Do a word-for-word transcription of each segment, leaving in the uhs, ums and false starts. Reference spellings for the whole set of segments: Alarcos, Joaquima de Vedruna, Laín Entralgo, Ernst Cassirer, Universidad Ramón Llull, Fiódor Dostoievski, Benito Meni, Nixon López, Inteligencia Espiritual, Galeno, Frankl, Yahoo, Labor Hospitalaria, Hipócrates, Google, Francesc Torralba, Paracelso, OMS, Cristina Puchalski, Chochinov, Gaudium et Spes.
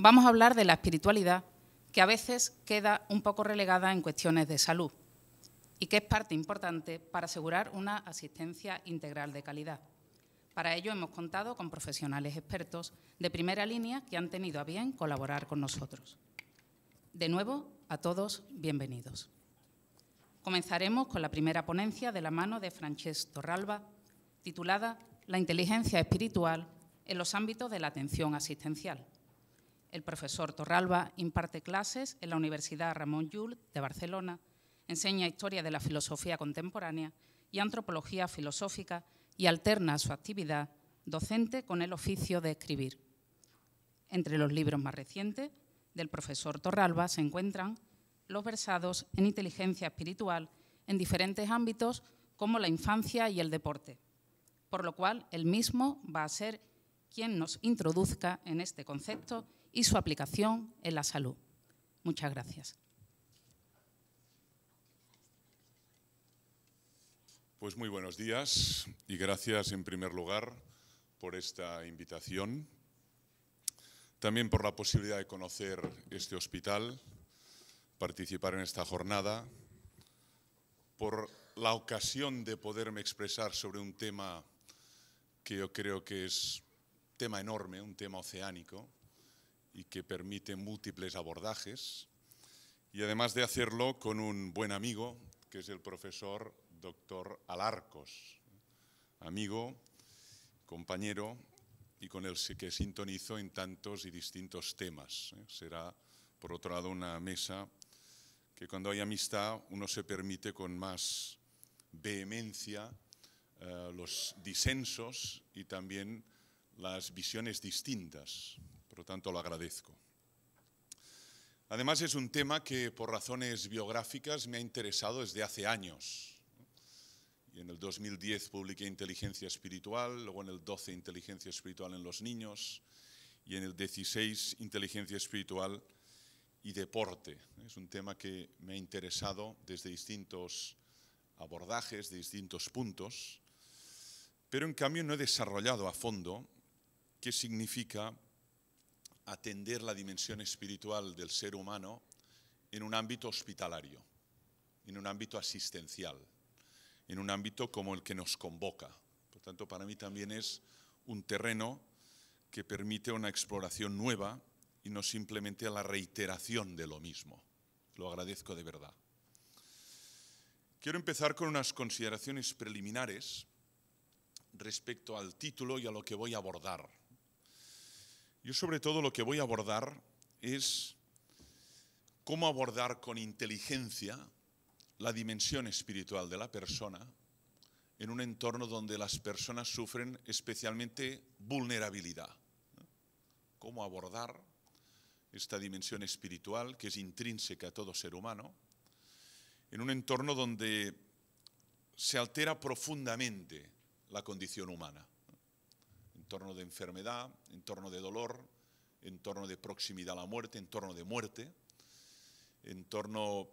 vamos a hablar de la espiritualidad, que a veces queda un poco relegada en cuestiones de salud y que es parte importante para asegurar una asistencia integral de calidad. Para ello hemos contado con profesionales expertos de primera línea que han tenido a bien colaborar con nosotros. De nuevo, a todos, bienvenidos. Comenzaremos con la primera ponencia de la mano de Francesc Torralba, titulada La inteligencia espiritual en los ámbitos de la atención asistencial. El profesor Torralba imparte clases en la Universidad Ramón Llull de Barcelona, enseña historia de la filosofía contemporánea y antropología filosófica y alterna su actividad docente con el oficio de escribir. Entre los libros más recientes del profesor Torralba se encuentran los versados en inteligencia espiritual en diferentes ámbitos como la infancia y el deporte, por lo cual él mismo va a ser quien nos introduzca en este concepto y su aplicación en la salud. Muchas gracias. Pues muy buenos días y gracias en primer lugar por esta invitación, también por la posibilidad de conocer este hospital, participar en esta jornada, por la ocasión de poderme expresar sobre un tema que yo creo que es un tema enorme, un tema oceánico, y que permite múltiples abordajes, y además de hacerlo con un buen amigo, que es el profesor doctor Alarcos, amigo, compañero, y con el que sintonizo en tantos y distintos temas. Será, por otro lado, una mesa que cuando hay amistad uno se permite con más vehemencia eh, los disensos y también las visiones distintas. Por lo tanto, lo agradezco. Además, es un tema que por razones biográficas me ha interesado desde hace años. Y en el dos mil diez publiqué Inteligencia Espiritual, luego en el dos mil doce Inteligencia Espiritual en los niños y en el dos mil dieciséis Inteligencia Espiritual y Deporte. Es un tema que me ha interesado desde distintos abordajes, de distintos puntos, pero en cambio no he desarrollado a fondo qué significa atender la dimensión espiritual del ser humano en un ámbito hospitalario, en un ámbito asistencial, en un ámbito como el que nos convoca. Por tanto, para mí también es un terreno que permite una exploración nueva y no simplemente la reiteración de lo mismo. Lo agradezco de verdad. Quiero empezar con unas consideraciones preliminares respecto al título y a lo que voy a abordar. Yo, sobre todo, lo que voy a abordar es cómo abordar con inteligencia la dimensión espiritual de la persona en un entorno donde las personas sufren especialmente vulnerabilidad. ¿Cómo abordar esta dimensión espiritual que es intrínseca a todo ser humano en un entorno donde se altera profundamente la condición humana? En torno de enfermedad, en torno de dolor, en torno de proximidad a la muerte, en torno de muerte, en torno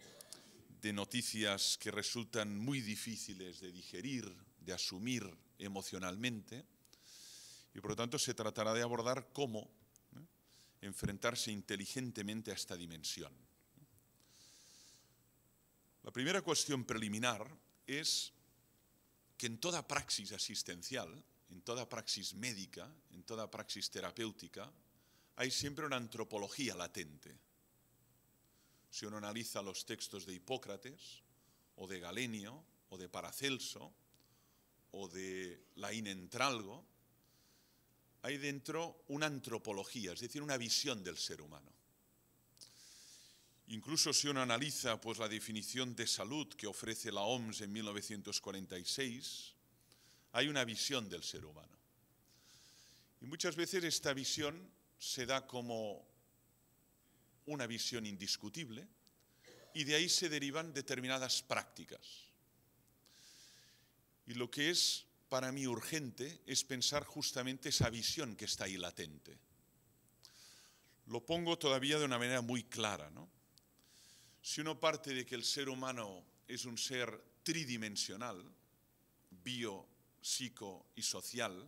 de noticias que resultan muy difíciles de digerir, de asumir emocionalmente, y por lo tanto se tratará de abordar cómo enfrentarse inteligentemente a esta dimensión. La primera cuestión preliminar es que en toda praxis asistencial, en toda praxis médica, en toda praxis terapéutica, hay siempre una antropología latente. Si uno analiza los textos de Hipócrates, o de Galeno, o de Paracelso, o de Laín Entralgo, hay dentro una antropología, es decir, una visión del ser humano. Incluso si uno analiza pues, la definición de salud que ofrece la O M S en mil novecientos cuarenta y seis, hay una visión del ser humano. Y muchas veces esta visión se da como una visión indiscutible, y de ahí se derivan determinadas prácticas. Y lo que es para mí urgente es pensar justamente esa visión que está ahí latente. Lo pongo todavía de una manera muy clara, ¿no? Si uno parte de que el ser humano es un ser tridimensional, bio, psico y social,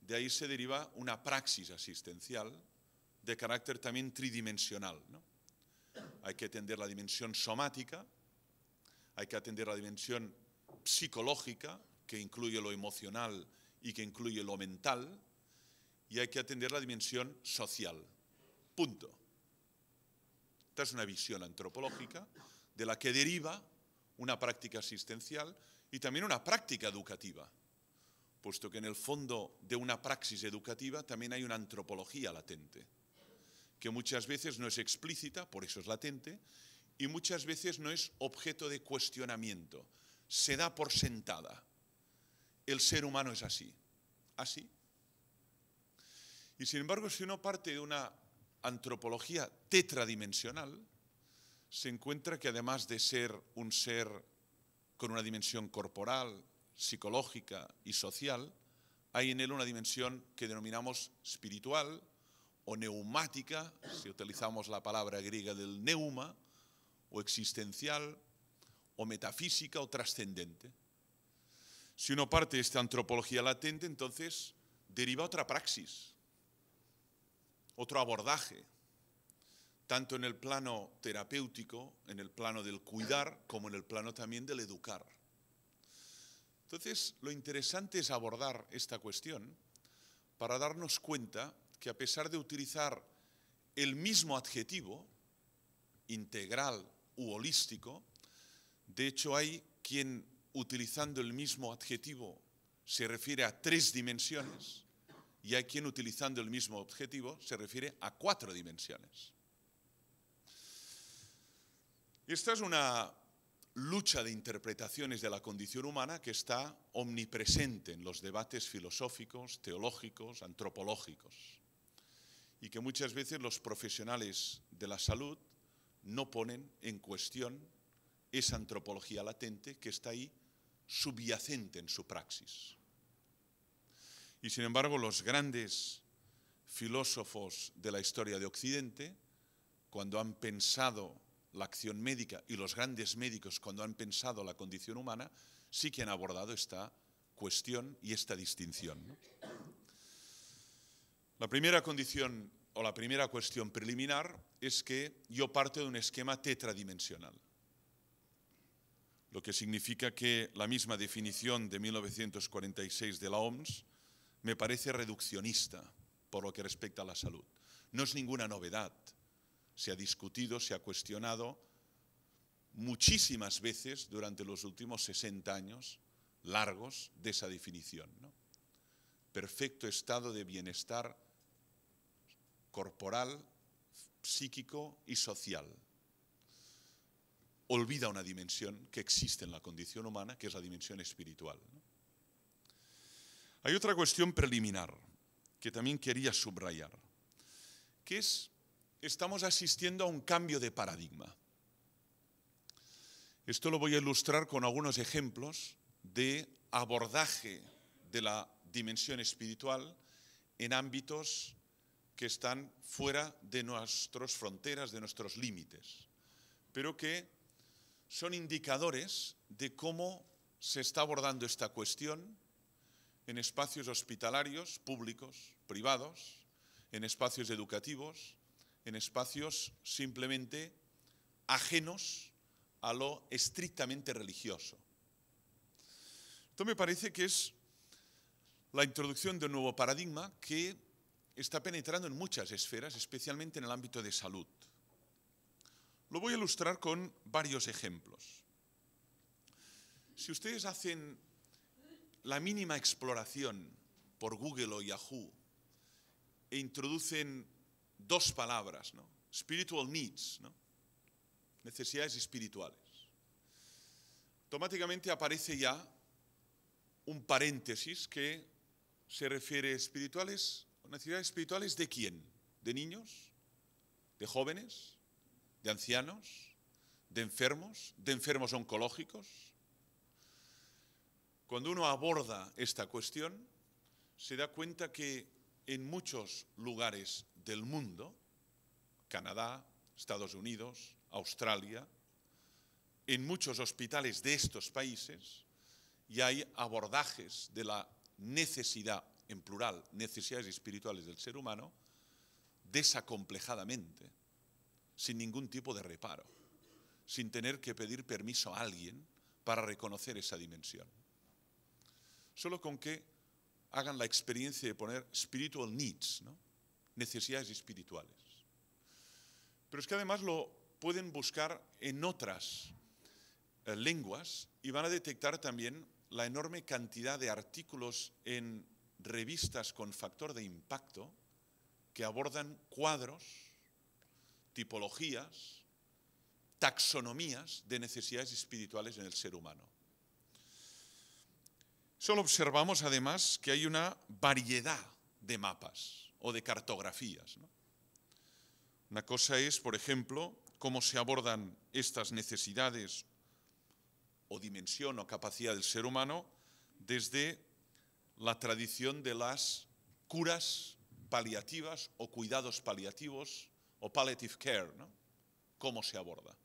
de ahí se deriva una praxis asistencial de carácter también tridimensional, ¿no? Hay que atender la dimensión somática, hay que atender la dimensión psicológica, que incluye lo emocional y que incluye lo mental, y hay que atender la dimensión social. Punto. Esta es una visión antropológica de la que deriva una práctica asistencial y también una práctica educativa, puesto que en el fondo de una praxis educativa también hay una antropología latente, que muchas veces no es explícita, por eso es latente, y muchas veces no es objeto de cuestionamiento. Se da por sentada. El ser humano es así. Así. Y sin embargo, si uno parte de una antropología tetradimensional, se encuentra que además de ser un ser con una dimensión corporal, psicológica y social, hay en él una dimensión que denominamos espiritual o neumática, si utilizamos la palabra griega del neuma, o existencial, o metafísica, o trascendente. Si uno parte de esta antropología latente, entonces deriva otra praxis, otro abordaje, tanto en el plano terapéutico, en el plano del cuidar, como en el plano también del educar. Entonces, lo interesante es abordar esta cuestión para darnos cuenta que a pesar de utilizar el mismo adjetivo, integral u holístico, de hecho hay quien utilizando el mismo adjetivo se refiere a tres dimensiones y hay quien utilizando el mismo adjetivo se refiere a cuatro dimensiones. Esta es una lucha de interpretaciones de la condición humana que está omnipresente en los debates filosóficos, teológicos, antropológicos, y que muchas veces los profesionales de la salud no ponen en cuestión esa antropología latente que está ahí subyacente en su praxis. Y sin embargo, los grandes filósofos de la historia de Occidente, cuando han pensado la acción médica, y los grandes médicos cuando han pensado la condición humana, sí que han abordado esta cuestión y esta distinción, ¿no? La primera condición o la primera cuestión preliminar es que yo parto de un esquema tetradimensional, lo que significa que la misma definición de mil novecientos cuarenta y seis de la O M S me parece reduccionista por lo que respecta a la salud. No es ninguna novedad. Se ha discutido, se ha cuestionado muchísimas veces durante los últimos sesenta años largos de esa definición, ¿no? Perfecto estado de bienestar corporal, psíquico y social. Olvida una dimensión que existe en la condición humana, que es la dimensión espiritual, ¿no? Hay otra cuestión preliminar que también quería subrayar, que es: estamos asistiendo a un cambio de paradigma. Esto lo voy a ilustrar con algunos ejemplos de abordaje de la dimensión espiritual en ámbitos que están fuera de nuestras fronteras, de nuestros límites, pero que son indicadores de cómo se está abordando esta cuestión en espacios hospitalarios, públicos, privados, en espacios educativos, en espacios simplemente ajenos a lo estrictamente religioso. Esto me parece que es la introducción de un nuevo paradigma que está penetrando en muchas esferas, especialmente en el ámbito de salud. Lo voy a ilustrar con varios ejemplos. Si ustedes hacen la mínima exploración por Google o Yahoo e introducen dos palabras, ¿no? Spiritual needs, ¿no? Necesidades espirituales. Automáticamente aparece ya un paréntesis que se refiere a espirituales, necesidades espirituales de quién, de niños, de jóvenes, de ancianos, de enfermos, de enfermos oncológicos. Cuando uno aborda esta cuestión, se da cuenta que en muchos lugares del mundo, Canadá, Estados Unidos, Australia, en muchos hospitales de estos países ya hay abordajes de la necesidad, en plural, necesidades espirituales del ser humano, desacomplejadamente, sin ningún tipo de reparo, sin tener que pedir permiso a alguien para reconocer esa dimensión. Solo con que hagan la experiencia de poner spiritual needs, ¿no? Necesidades espirituales. Pero es que además lo pueden buscar en otras eh, lenguas y van a detectar también la enorme cantidad de artículos en revistas con factor de impacto que abordan cuadros, tipologías, taxonomías de necesidades espirituales en el ser humano. Solo observamos además que hay una variedad de mapas o de cartografías, ¿no? Una cosa es, por ejemplo, cómo se abordan estas necesidades o dimensión o capacidad del ser humano desde la tradición de las curas paliativas o cuidados paliativos o palliative care, ¿no? Cómo se aborda.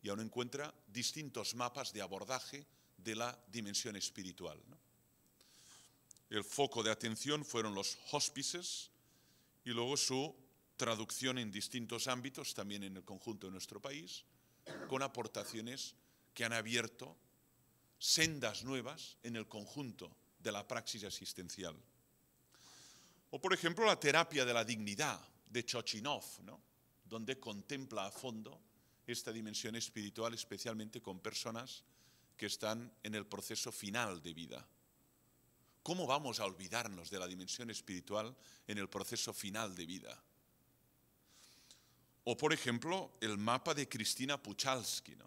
Y aún encuentra distintos mapas de abordaje de la dimensión espiritual, ¿no? El foco de atención fueron los hospices y luego su traducción en distintos ámbitos, también en el conjunto de nuestro país, con aportaciones que han abierto sendas nuevas en el conjunto de la praxis asistencial. O, por ejemplo, la terapia de la dignidad de Chochinov, ¿no? Donde contempla a fondo esta dimensión espiritual, especialmente con personas que están en el proceso final de vida. ¿Cómo vamos a olvidarnos de la dimensión espiritual en el proceso final de vida? O, por ejemplo, el mapa de Cristina Puchalski, ¿no?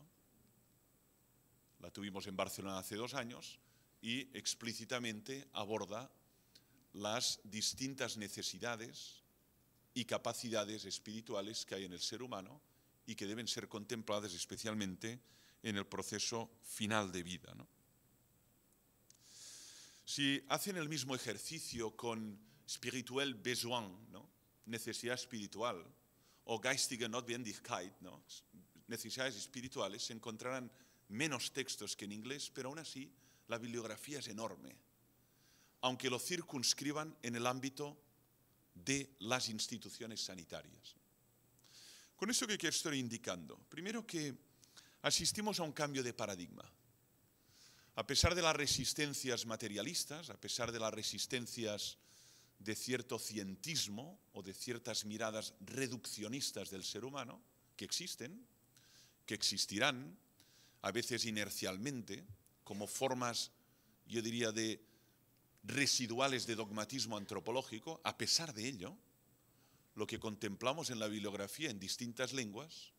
La tuvimos en Barcelona hace dos años y explícitamente aborda las distintas necesidades y capacidades espirituales que hay en el ser humano y que deben ser contempladas especialmente en el proceso final de vida, ¿no? Si hacen el mismo ejercicio con spirituel besoin, ¿no? Necesidad espiritual, o geistige Notwendigkeit, ¿no? Necesidades espirituales, se encontrarán menos textos que en inglés, pero aún así la bibliografía es enorme, aunque lo circunscriban en el ámbito de las instituciones sanitarias. Con eso que estoy indicando, primero que asistimos a un cambio de paradigma. A pesar de las resistencias materialistas, a pesar de las resistencias de cierto cientismo o de ciertas miradas reduccionistas del ser humano, que existen, que existirán, a veces inercialmente, como formas, yo diría, de residuales de dogmatismo antropológico, a pesar de ello, lo que contemplamos en la bibliografía en distintas lenguas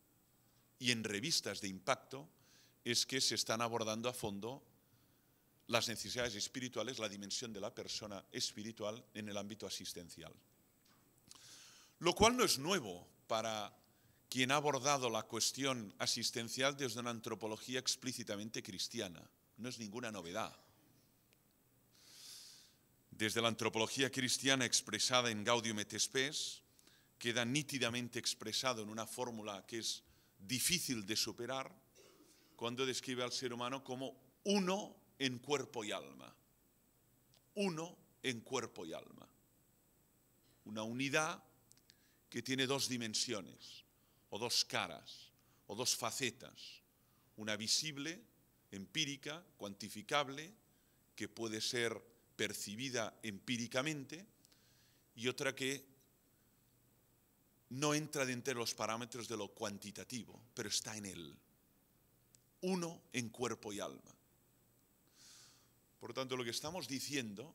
y en revistas de impacto, es que se están abordando a fondo las necesidades espirituales, la dimensión de la persona espiritual en el ámbito asistencial. Lo cual no es nuevo para quien ha abordado la cuestión asistencial desde una antropología explícitamente cristiana. No es ninguna novedad. Desde la antropología cristiana expresada en Gaudium et Spes, queda nítidamente expresado en una fórmula que es difícil de superar cuando describe al ser humano como uno en cuerpo y alma. Uno en cuerpo y alma. Una unidad que tiene dos dimensiones, o dos caras, o dos facetas. Una visible, empírica, cuantificable, que puede ser percibida empíricamente, y otra que no entra dentro de los parámetros de lo cuantitativo, pero está en él. Uno en cuerpo y alma. Por tanto, lo que estamos diciendo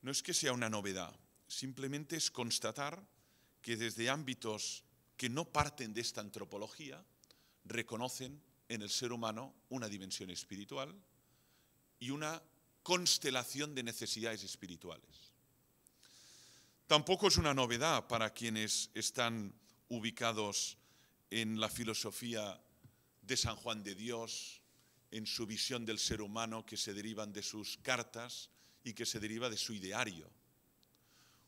no es que sea una novedad, simplemente es constatar que desde ámbitos que no parten de esta antropología, reconocen en el ser humano una dimensión espiritual y una constelación de necesidades espirituales. Tampoco es una novedad para quienes están ubicados en la filosofía de San Juan de Dios, en su visión del ser humano que se derivan de sus cartas y que se deriva de su ideario.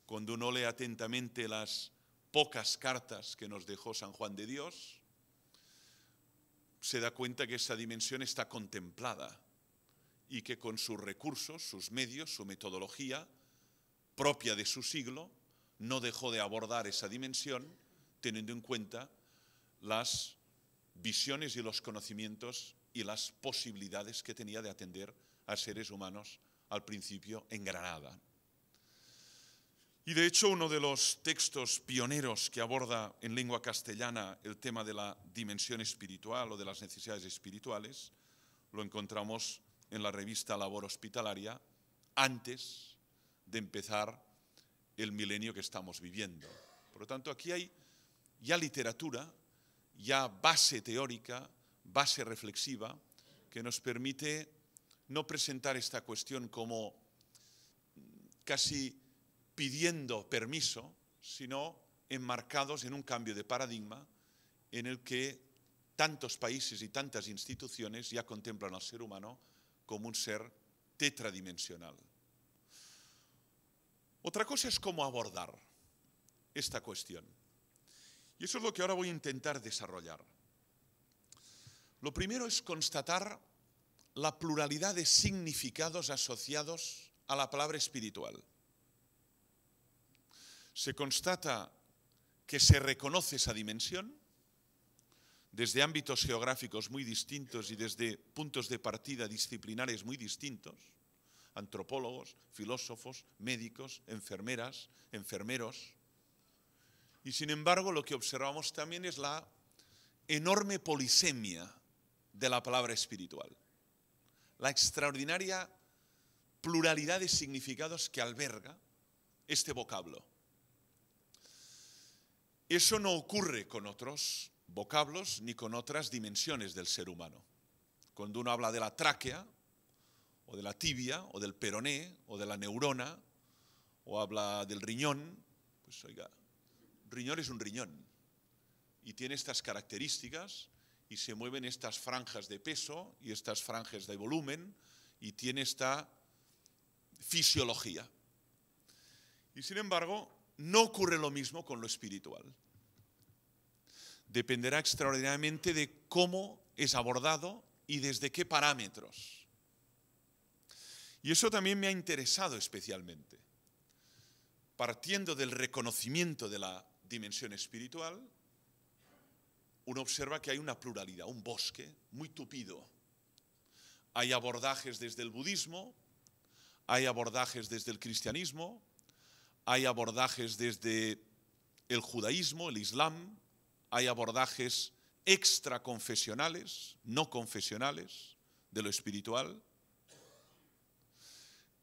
Cuando uno lee atentamente las pocas cartas que nos dejó San Juan de Dios, se da cuenta que esa dimensión está contemplada y que con sus recursos, sus medios, su metodología propia de su siglo, no dejó de abordar esa dimensión teniendo en cuenta las visiones y los conocimientos y las posibilidades que tenía de atender a seres humanos al principio en Granada. Y de hecho uno de los textos pioneros que aborda en lengua castellana el tema de la dimensión espiritual o de las necesidades espirituales lo encontramos en la revista Labor Hospitalaria antes de empezar el milenio que estamos viviendo. Por lo tanto, aquí hay ya literatura, ya base teórica, base reflexiva, que nos permite no presentar esta cuestión como casi pidiendo permiso, sino enmarcados en un cambio de paradigma en el que tantos países y tantas instituciones ya contemplan al ser humano como un ser tetradimensional. Otra cosa es cómo abordar esta cuestión. Y eso es lo que ahora voy a intentar desarrollar. Lo primero es constatar la pluralidad de significados asociados a la palabra espiritual. Se constata que se reconoce esa dimensión desde ámbitos geográficos muy distintos y desde puntos de partida disciplinares muy distintos, antropólogos, filósofos, médicos, enfermeras, enfermeros. Y sin embargo, lo que observamos también es la enorme polisemia de la palabra espiritual, la extraordinaria pluralidad de significados que alberga este vocablo. Eso no ocurre con otros vocablos ni con otras dimensiones del ser humano. Cuando uno habla de la tráquea, o de la tibia, o del peroné, o de la neurona, o habla del riñón, pues oiga, riñón es un riñón y tiene estas características y se mueven estas franjas de peso y estas franjas de volumen y tiene esta fisiología. Y sin embargo, no ocurre lo mismo con lo espiritual. Dependerá extraordinariamente de cómo es abordado y desde qué parámetros. Y eso también me ha interesado especialmente. Partiendo del reconocimiento de la dimensión espiritual, uno observa que hay una pluralidad, un bosque muy tupido. Hay abordajes desde el budismo, hay abordajes desde el cristianismo, hay abordajes desde el judaísmo, el islam, hay abordajes extraconfesionales, no confesionales, de lo espiritual,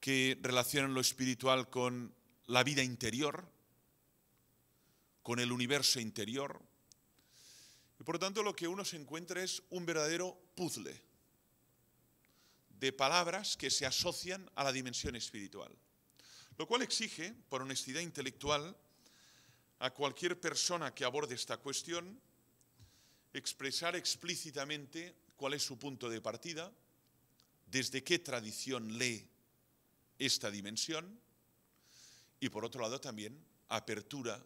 que relacionan lo espiritual con la vida interior, con el universo interior. Y por lo tanto, lo que uno se encuentra es un verdadero puzzle de palabras que se asocian a la dimensión espiritual. Lo cual exige, por honestidad intelectual, a cualquier persona que aborde esta cuestión, expresar explícitamente cuál es su punto de partida, desde qué tradición lee esta dimensión y, por otro lado, también apertura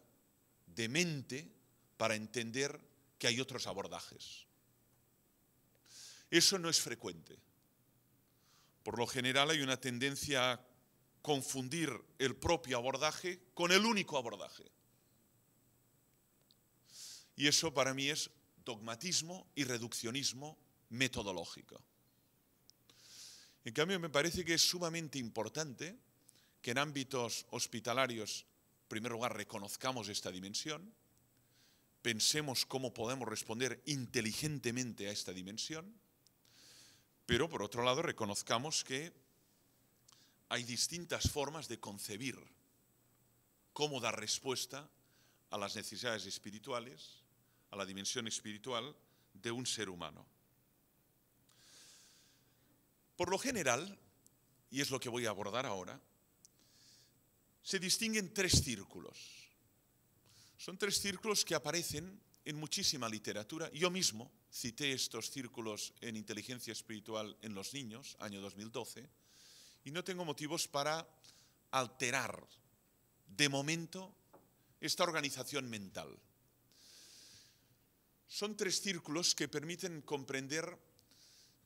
de mente para entender que hay otros abordajes. Eso no es frecuente. Por lo general hay una tendencia a confundir el propio abordaje con el único abordaje. Y eso para mí es dogmatismo y reduccionismo metodológico. En cambio, me parece que es sumamente importante que en ámbitos hospitalarios, en primer lugar, reconozcamos esta dimensión, pensemos cómo podemos responder inteligentemente a esta dimensión, pero por otro lado reconozcamos que hay distintas formas de concebir cómo dar respuesta a las necesidades espirituales, a la dimensión espiritual de un ser humano. Por lo general, y es lo que voy a abordar ahora, se distinguen tres círculos. Son tres círculos que aparecen en muchísima literatura. Yo mismo cité estos círculos en Inteligencia Espiritual en los niños, año dos mil doce, y no tengo motivos para alterar, de momento, esta organización mental. Son tres círculos que permiten comprender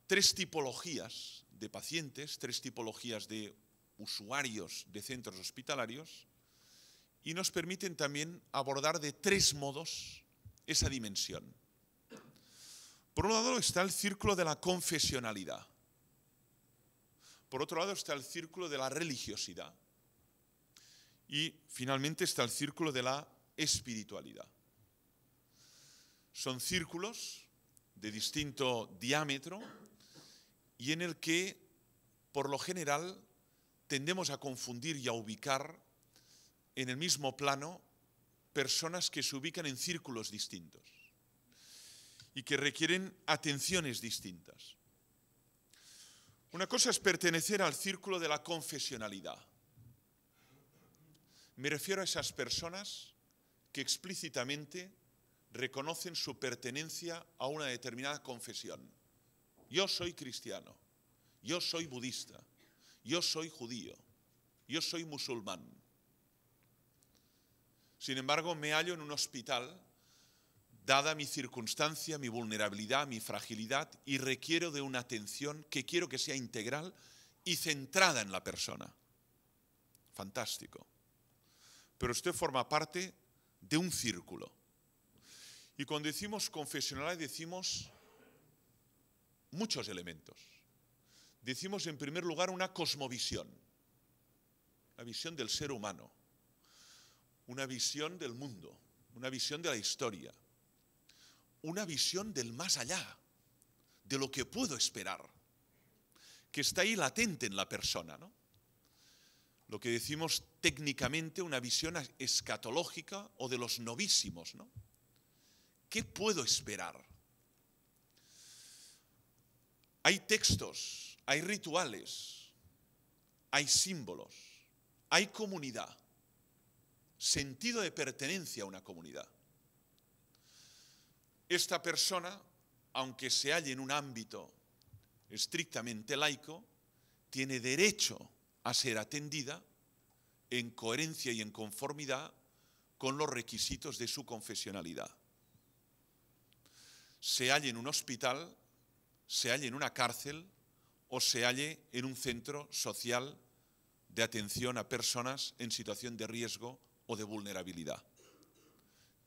tres tipologías de pacientes, tres tipologías de usuarios de centros hospitalarios y nos permiten también abordar de tres modos esa dimensión. Por un lado está el círculo de la confesionalidad. Por otro lado está el círculo de la religiosidad. Y finalmente está el círculo de la espiritualidad. Son círculos de distinto diámetro y en el que, por lo general, tendemos a confundir y a ubicar en el mismo plano personas que se ubican en círculos distintos y que requieren atenciones distintas. Una cosa es pertenecer al círculo de la confesionalidad. Me refiero a esas personas que explícitamente reconocen su pertenencia a una determinada confesión. Yo soy cristiano, yo soy budista, yo soy judío, yo soy musulmán. Sin embargo, me hallo en un hospital, dada mi circunstancia, mi vulnerabilidad, mi fragilidad, y requiero de una atención que quiero que sea integral y centrada en la persona. Fantástico. Pero usted forma parte de un círculo. Y cuando decimos confesionalidad decimos muchos elementos. Decimos en primer lugar una cosmovisión, la visión del ser humano, una visión del mundo, una visión de la historia, una visión del más allá, de lo que puedo esperar, que está ahí latente en la persona, ¿no? Lo que decimos técnicamente una visión escatológica o de los novísimos, ¿no? ¿Qué puedo esperar? Hay textos, hay rituales, hay símbolos, hay comunidad, sentido de pertenencia a una comunidad. Esta persona, aunque se halle en un ámbito estrictamente laico, tiene derecho a ser atendida en coherencia y en conformidad con los requisitos de su confesionalidad. Se halle en un hospital, se halle en una cárcel o se halle en un centro social de atención a personas en situación de riesgo o de vulnerabilidad.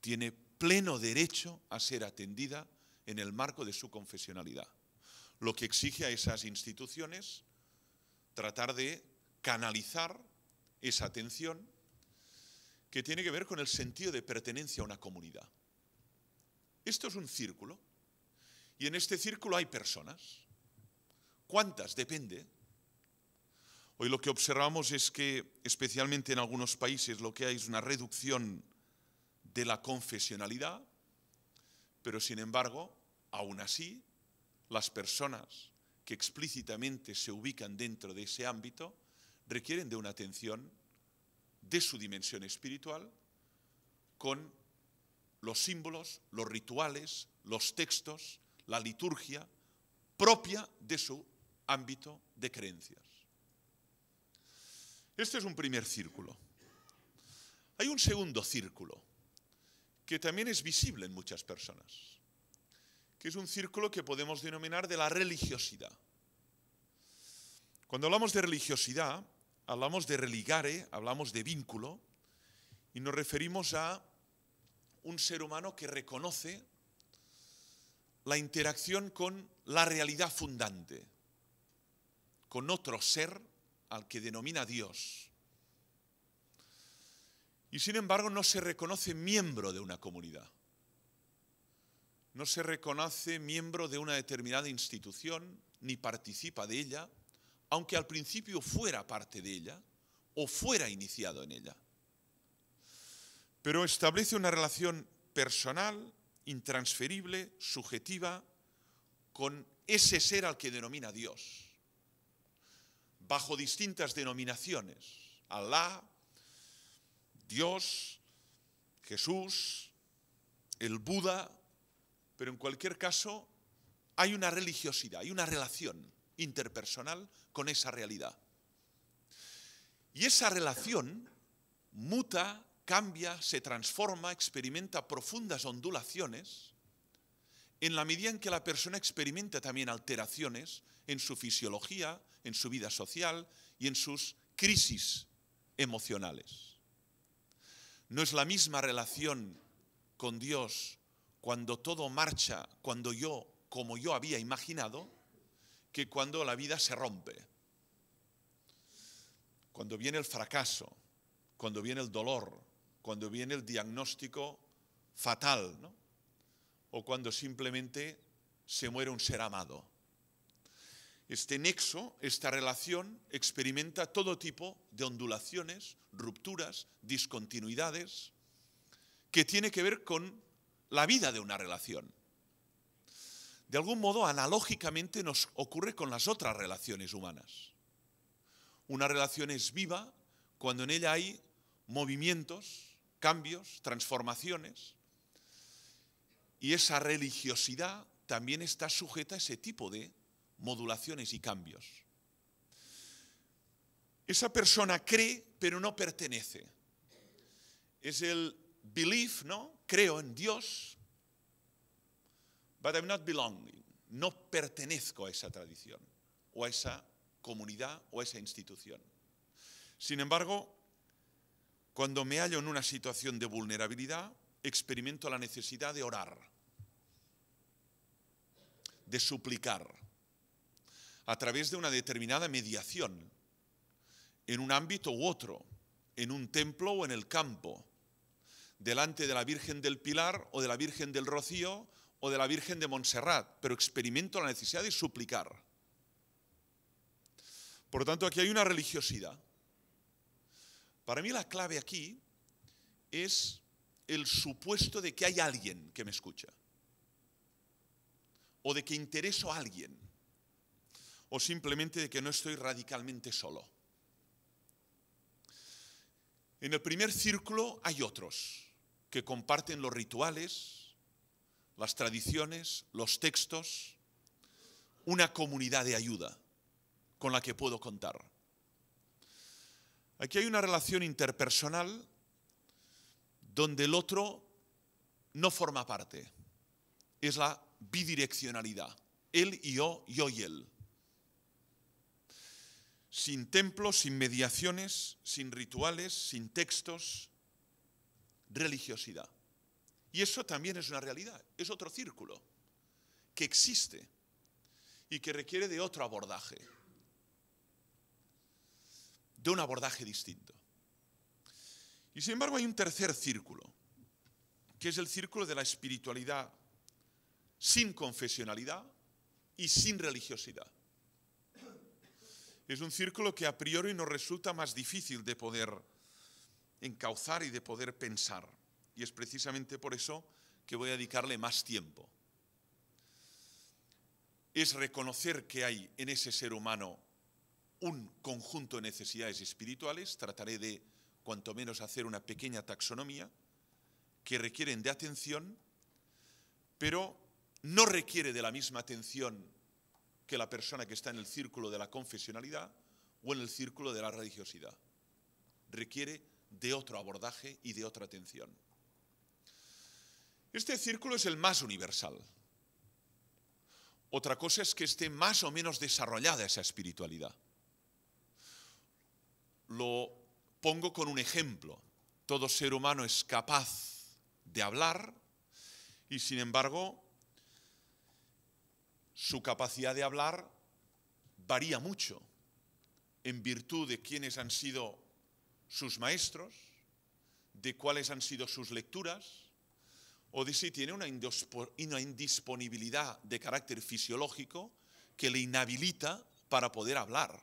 Tiene pleno derecho a ser atendida en el marco de su confesionalidad, lo que exige a esas instituciones tratar de canalizar esa atención que tiene que ver con el sentido de pertenencia a una comunidad. Esto es un círculo y en este círculo hay personas. ¿Cuántas? Depende. Hoy lo que observamos es que, especialmente en algunos países, lo que hay es una reducción de la confesionalidad, pero sin embargo, aún así, las personas que explícitamente se ubican dentro de ese ámbito requieren de una atención de su dimensión espiritual con los símbolos, los rituales, los textos, la liturgia propia de su ámbito de creencias. Este es un primer círculo. Hay un segundo círculo que también es visible en muchas personas, que es un círculo que podemos denominar de la religiosidad. Cuando hablamos de religiosidad, hablamos de religare, hablamos de vínculo, y nos referimos a un ser humano que reconoce la interacción con la realidad fundante, con otro ser al que denomina Dios. Y sin embargo no se reconoce miembro de una comunidad, no se reconoce miembro de una determinada institución, ni participa de ella, aunque al principio fuera parte de ella o fuera iniciado en ella. Pero establece una relación personal, intransferible, subjetiva, con ese ser al que denomina Dios, bajo distintas denominaciones: Alá, Dios, Jesús, el Buda, pero en cualquier caso hay una religiosidad, hay una relación interpersonal con esa realidad. Y esa relación muta, cambia, se transforma, experimenta profundas ondulaciones en la medida en que la persona experimenta también alteraciones en su fisiología, en su vida social y en sus crisis emocionales. No es la misma relación con Dios cuando todo marcha, cuando yo, como yo había imaginado, que cuando la vida se rompe. Cuando viene el fracaso, cuando viene el dolor, cuando viene el diagnóstico fatal, ¿no? O cuando simplemente se muere un ser amado. Este nexo, esta relación, experimenta todo tipo de ondulaciones, rupturas, discontinuidades, que tiene que ver con la vida de una relación. De algún modo, analógicamente, nos ocurre con las otras relaciones humanas. Una relación es viva cuando en ella hay movimientos, cambios, transformaciones, y esa religiosidad también está sujeta a ese tipo de modulaciones y cambios. Esa persona cree, pero no pertenece. Es el belief, ¿no? Creo en Dios, but I'm not belonging. No pertenezco a esa tradición, o a esa comunidad, o a esa institución. Sin embargo, cuando me hallo en una situación de vulnerabilidad, experimento la necesidad de orar, de suplicar, a través de una determinada mediación, en un ámbito u otro, en un templo o en el campo, delante de la Virgen del Pilar o de la Virgen del Rocío o de la Virgen de Montserrat, pero experimento la necesidad de suplicar. Por lo tanto, aquí hay una religiosidad. Para mí la clave aquí es el supuesto de que hay alguien que me escucha, o de que intereso a alguien, o simplemente de que no estoy radicalmente solo. En el primer círculo hay otros que comparten los rituales, las tradiciones, los textos, una comunidad de ayuda con la que puedo contar. Aquí hay una relación interpersonal donde el otro no forma parte. Es la bidireccionalidad, él y yo, yo y él. Sin templos, sin mediaciones, sin rituales, sin textos, religiosidad. Y eso también es una realidad, es otro círculo que existe y que requiere de otro abordaje, de un abordaje distinto. Y sin embargo hay un tercer círculo, que es el círculo de la espiritualidad sin confesionalidad y sin religiosidad. Es un círculo que a priori nos resulta más difícil de poder encauzar y de poder pensar. Y es precisamente por eso que voy a dedicarle más tiempo. Es reconocer que hay en ese ser humano un conjunto de necesidades espirituales. Trataré de, cuanto menos, hacer una pequeña taxonomía que requieren de atención, pero no requiere de la misma atención que la persona que está en el círculo de la confesionalidad o en el círculo de la religiosidad. Requiere de otro abordaje y de otra atención. Este círculo es el más universal. Otra cosa es que esté más o menos desarrollada esa espiritualidad. Lo pongo con un ejemplo. Todo ser humano es capaz de hablar y, sin embargo, su capacidad de hablar varía mucho en virtud de quiénes han sido sus maestros, de cuáles han sido sus lecturas, o de si tiene una indisponibilidad de carácter fisiológico que le inhabilita para poder hablar.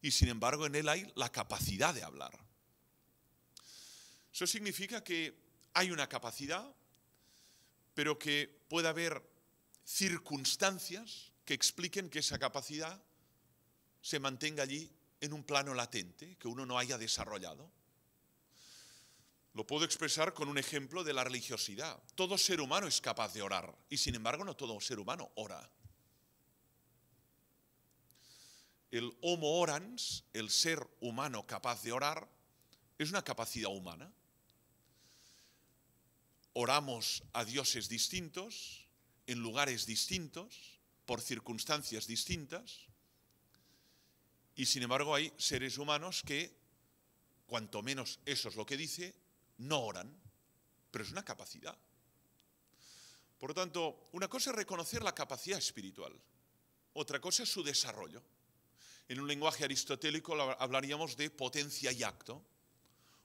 Y sin embargo en él hay la capacidad de hablar. Eso significa que hay una capacidad, pero que puede haber circunstancias que expliquen que esa capacidad se mantenga allí en un plano latente, que uno no haya desarrollado. Lo puedo expresar con un ejemplo de la religiosidad. Todo ser humano es capaz de orar y, sin embargo, no todo ser humano ora. El homo orans, el ser humano capaz de orar, es una capacidad humana. Oramos a dioses distintos, en lugares distintos, por circunstancias distintas, y sin embargo hay seres humanos que, cuanto menos eso es lo que dice, no oran, pero es una capacidad. Por lo tanto, una cosa es reconocer la capacidad espiritual, otra cosa es su desarrollo. En un lenguaje aristotélico hablaríamos de potencia y acto.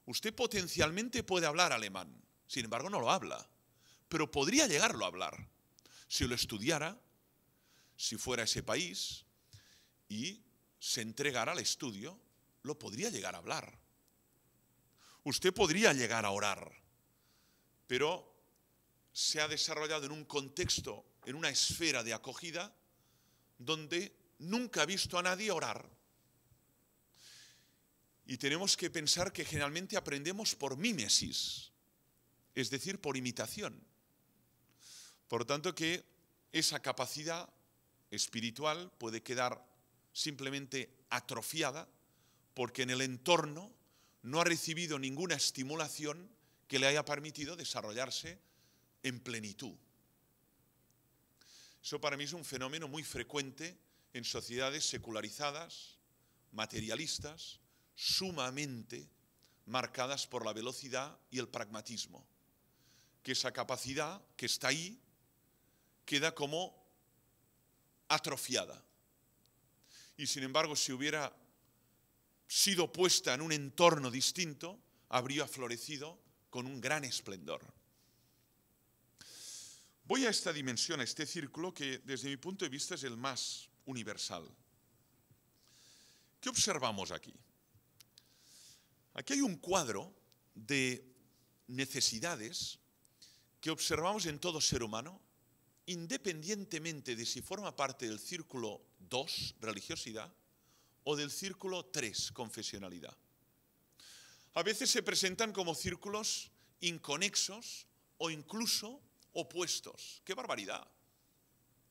Usted potencialmente puede hablar alemán, sin embargo no lo habla, pero podría llegarlo a hablar si lo estudiara, si fuera a ese país y se entregara al estudio, lo podría llegar a hablar. Usted podría llegar a orar, pero se ha desarrollado en un contexto, en una esfera de acogida, donde nunca ha visto a nadie orar. Y tenemos que pensar que generalmente aprendemos por mímesis, es decir, por imitación. Por lo tanto, que esa capacidad espiritual puede quedar simplemente atrofiada porque en el entorno no ha recibido ninguna estimulación que le haya permitido desarrollarse en plenitud. Eso para mí es un fenómeno muy frecuente en sociedades secularizadas, materialistas, sumamente marcadas por la velocidad y el pragmatismo, que esa capacidad que está ahí queda como atrofiada. Y sin embargo, si hubiera sido puesta en un entorno distinto, habría florecido con un gran esplendor. Voy a esta dimensión, a este círculo, que desde mi punto de vista es el más universal. ¿Qué observamos aquí? Aquí hay un cuadro de necesidades que observamos en todo ser humano, independientemente de si forma parte del círculo dos, religiosidad, o del círculo tres, confesionalidad. A veces se presentan como círculos inconexos o incluso opuestos. ¡Qué barbaridad!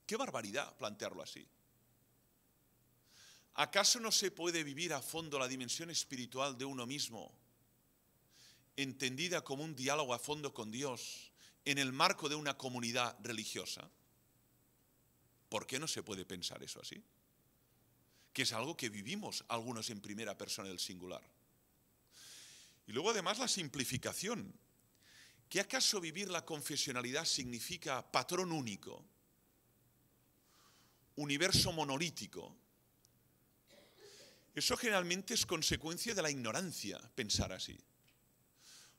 ¡Qué barbaridad plantearlo así! ¿Acaso no se puede vivir a fondo la dimensión espiritual de uno mismo, entendida como un diálogo a fondo con Dios, en el marco de una comunidad religiosa? ¿Por qué no se puede pensar eso así? Que es algo que vivimos algunos en primera persona del singular. Y luego además la simplificación. ¿Qué acaso vivir la confesionalidad significa patrón único, universo monolítico? Eso generalmente es consecuencia de la ignorancia, pensar así.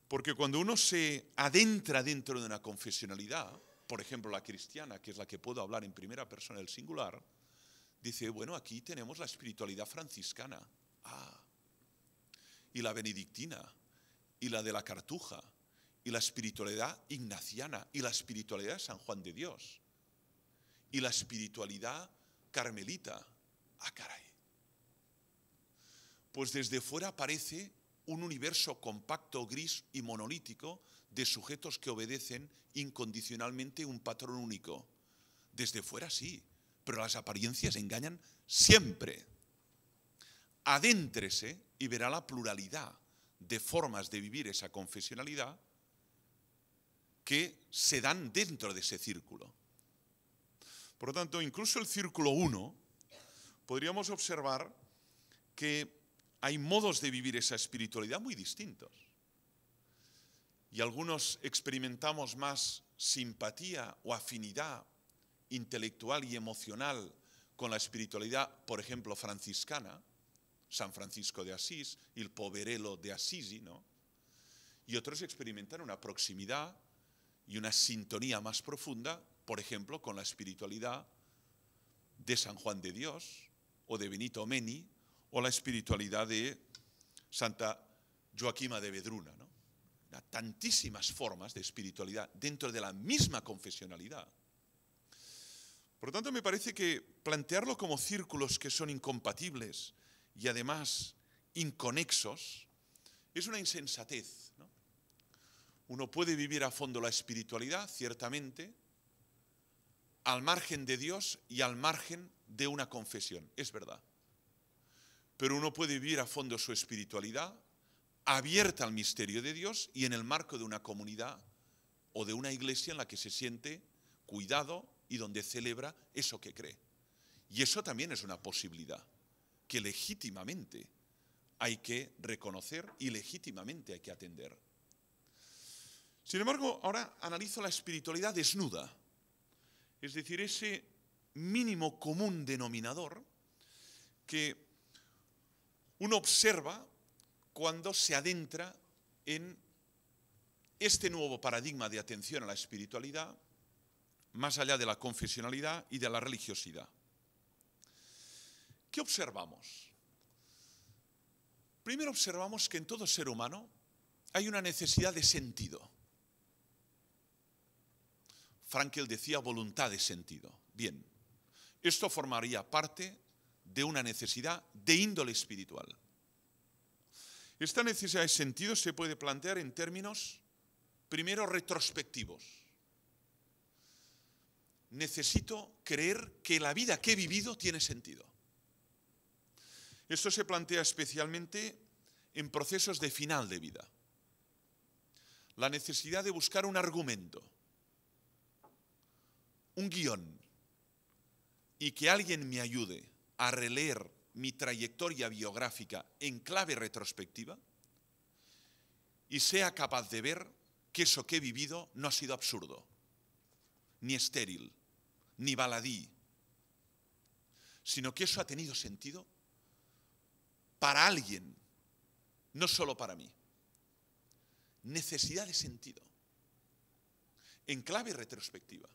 Porque cuando uno se adentra dentro de una confesionalidad, por ejemplo la cristiana, que es la que puedo hablar en primera persona del singular, dice, bueno, aquí tenemos la espiritualidad franciscana, ah, y la benedictina, y la de la Cartuja, y la espiritualidad ignaciana, y la espiritualidad de San Juan de Dios, y la espiritualidad carmelita, ah, caray. Pues desde fuera parece un universo compacto, gris y monolítico de sujetos que obedecen incondicionalmente un patrón único. Desde fuera sí, pero las apariencias engañan siempre. Adéntrese y verá la pluralidad de formas de vivir esa confesionalidad que se dan dentro de ese círculo. Por lo tanto, incluso el círculo uno, podríamos observar que hay modos de vivir esa espiritualidad muy distintos. Y algunos experimentamos más simpatía o afinidad intelectual y emocional con la espiritualidad, por ejemplo, franciscana, San Francisco de Asís y el Poverello de Assisi, ¿no? Y otros experimentan una proximidad y una sintonía más profunda, por ejemplo, con la espiritualidad de San Juan de Dios o de Benito Meni, o la espiritualidad de Santa Joaquima de Vedruna, ¿no? Tantísimas formas de espiritualidad dentro de la misma confesionalidad. Por lo tanto, me parece que plantearlo como círculos que son incompatibles y además inconexos es una insensatez, ¿no? Uno puede vivir a fondo la espiritualidad, ciertamente, al margen de Dios y al margen de una confesión, es verdad. Pero uno puede vivir a fondo su espiritualidad abierta al misterio de Dios y en el marco de una comunidad o de una iglesia en la que se siente cuidado y donde celebra eso que cree. Y eso también es una posibilidad que legítimamente hay que reconocer y legítimamente hay que atender. Sin embargo, ahora analizo la espiritualidad desnuda, es decir, ese mínimo común denominador que uno observa cuando se adentra en este nuevo paradigma de atención a la espiritualidad, más allá de la confesionalidad y de la religiosidad. ¿Qué observamos? Primero observamos que en todo ser humano hay una necesidad de sentido. Frankl decía voluntad de sentido. Bien, esto formaría parte de una necesidad de índole espiritual. Esta necesidad de sentido se puede plantear en términos, primero, retrospectivos. Necesito creer que la vida que he vivido tiene sentido. Esto se plantea especialmente en procesos de final de vida. La necesidad de buscar un argumento, un guión, y que alguien me ayude a releer mi trayectoria biográfica en clave retrospectiva y sea capaz de ver que eso que he vivido no ha sido absurdo, ni estéril, ni baladí, sino que eso ha tenido sentido para alguien, no solo para mí. Necesidad de sentido, en clave retrospectiva.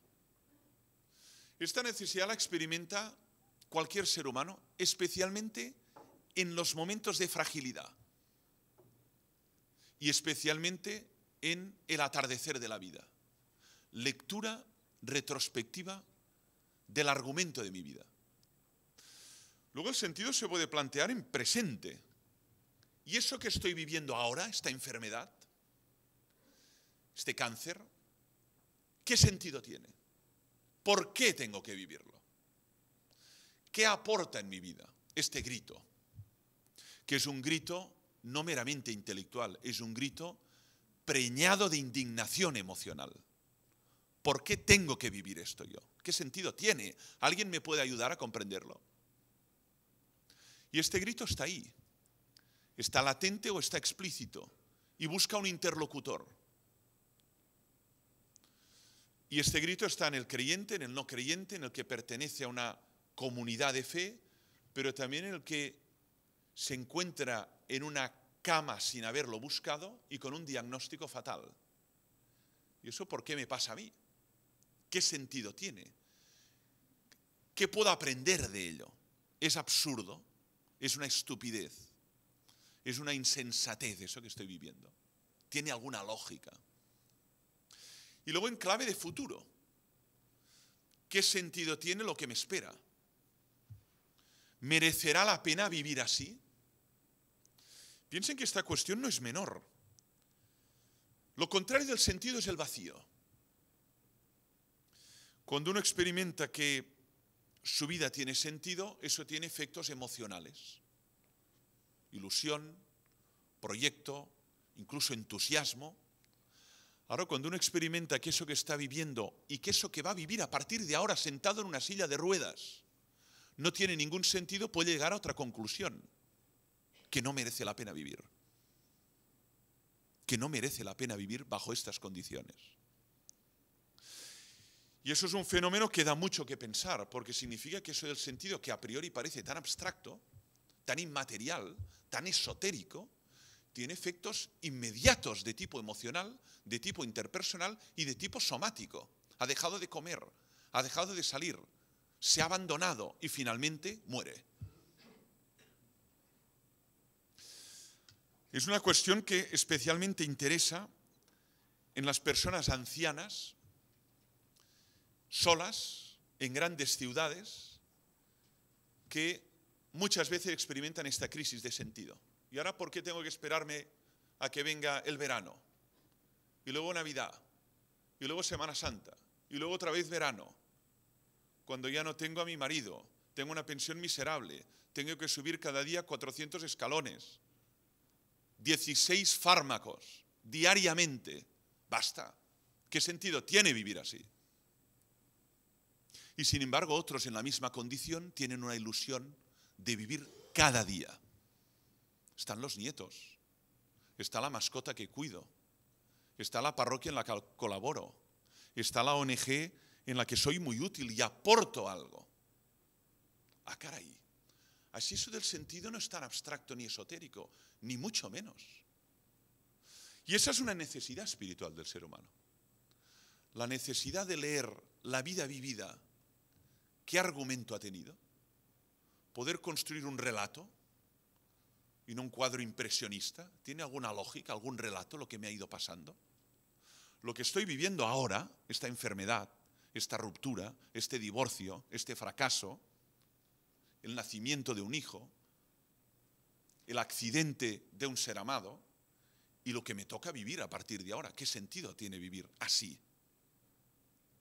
Esta necesidad la experimenta cualquier ser humano, especialmente en los momentos de fragilidad y especialmente en el atardecer de la vida. Lectura retrospectiva del argumento de mi vida. Luego el sentido se puede plantear en presente. ¿Y eso que estoy viviendo ahora, esta enfermedad, este cáncer, qué sentido tiene? ¿Por qué tengo que vivirlo? ¿Qué aporta en mi vida este grito? Que es un grito no meramente intelectual, es un grito preñado de indignación emocional. ¿Por qué tengo que vivir esto yo? ¿Qué sentido tiene? ¿Alguien me puede ayudar a comprenderlo? Y este grito está ahí, está latente o está explícito, y busca un interlocutor. Y este grito está en el creyente, en el no creyente, en el que pertenece a una comunidad de fe, pero también en el que se encuentra en una cama sin haberlo buscado y con un diagnóstico fatal. ¿Y eso por qué me pasa a mí? ¿Qué sentido tiene? ¿Qué puedo aprender de ello? Es absurdo. Es una estupidez, es una insensatez eso que estoy viviendo. Tiene alguna lógica. Y luego en clave de futuro. ¿Qué sentido tiene lo que me espera? ¿Merecerá la pena vivir así? Piensen que esta cuestión no es menor. Lo contrario del sentido es el vacío. Cuando uno experimenta que su vida tiene sentido, eso tiene efectos emocionales. Ilusión, proyecto, incluso entusiasmo. Ahora, cuando uno experimenta que eso que está viviendo y que eso que va a vivir a partir de ahora sentado en una silla de ruedas no tiene ningún sentido, puede llegar a otra conclusión. Que no merece la pena vivir. Que no merece la pena vivir bajo estas condiciones. Y eso es un fenómeno que da mucho que pensar, porque significa que eso del sentido que a priori parece tan abstracto, tan inmaterial, tan esotérico, tiene efectos inmediatos de tipo emocional, de tipo interpersonal y de tipo somático. Ha dejado de comer, ha dejado de salir, se ha abandonado y finalmente muere. Es una cuestión que especialmente interesa en las personas ancianas, solas, en grandes ciudades, que muchas veces experimentan esta crisis de sentido. ¿Y ahora por qué tengo que esperarme a que venga el verano? Y luego Navidad, y luego Semana Santa, y luego otra vez verano, cuando ya no tengo a mi marido, tengo una pensión miserable, tengo que subir cada día cuatrocientos escalones, dieciséis fármacos diariamente. Basta. ¿Qué sentido tiene vivir así? Y sin embargo, otros en la misma condición tienen una ilusión de vivir cada día. Están los nietos, está la mascota que cuido, está la parroquia en la que colaboro, está la O N G en la que soy muy útil y aporto algo. ¡Ah, caray! Así eso del sentido no es tan abstracto ni esotérico, ni mucho menos. Y esa es una necesidad espiritual del ser humano. La necesidad de leer la vida vivida, qué argumento ha tenido, poder construir un relato y no un cuadro impresionista. ¿Tiene alguna lógica, algún relato lo que me ha ido pasando? Lo que estoy viviendo ahora, esta enfermedad, esta ruptura, este divorcio, este fracaso, el nacimiento de un hijo, el accidente de un ser amado y lo que me toca vivir a partir de ahora. ¿Qué sentido tiene vivir así?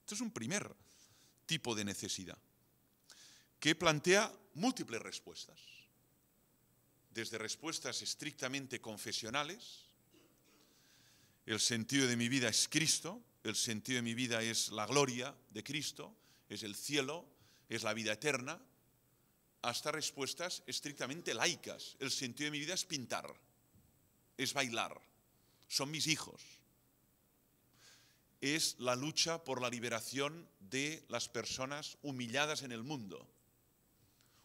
Este es un primer tipo de necesidad que plantea múltiples respuestas, desde respuestas estrictamente confesionales: el sentido de mi vida es Cristo, el sentido de mi vida es la gloria de Cristo, es el cielo, es la vida eterna, hasta respuestas estrictamente laicas: el sentido de mi vida es pintar, es bailar, son mis hijos, es la lucha por la liberación de las personas humilladas en el mundo.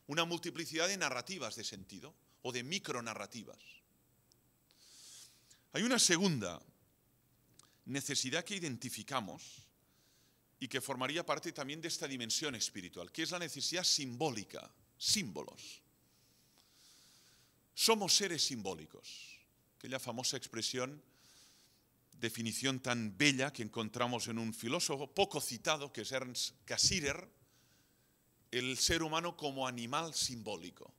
Una multiplicidad de narrativas de sentido o de micronarrativas. Hay una segunda necesidad que identificamos y que formaría parte también de esta dimensión espiritual, que es la necesidad simbólica, símbolos. Somos seres simbólicos, aquella famosa expresión, definición tan bella que encontramos en un filósofo poco citado, que es Ernst Cassirer: el ser humano como animal simbólico.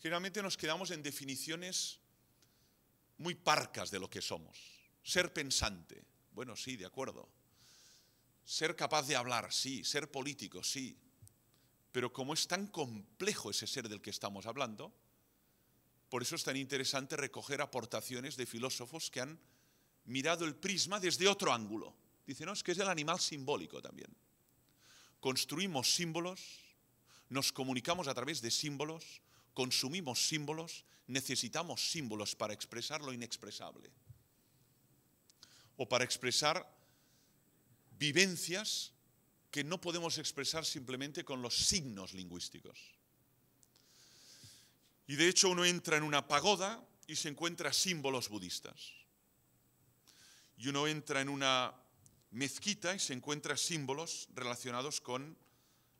Generalmente nos quedamos en definiciones muy parcas de lo que somos. Ser pensante, bueno, sí, de acuerdo. Ser capaz de hablar, sí. Ser político, sí. Pero como es tan complejo ese ser del que estamos hablando, por eso es tan interesante recoger aportaciones de filósofos que han mirado el prisma desde otro ángulo. Dicen, no, es que es el animal simbólico también. Construimos símbolos, nos comunicamos a través de símbolos, consumimos símbolos, necesitamos símbolos para expresar lo inexpresable o para expresar vivencias que no podemos expresar simplemente con los signos lingüísticos. Y de hecho uno entra en una pagoda y se encuentra símbolos budistas. Y uno entra en una mezquita y se encuentra símbolos relacionados con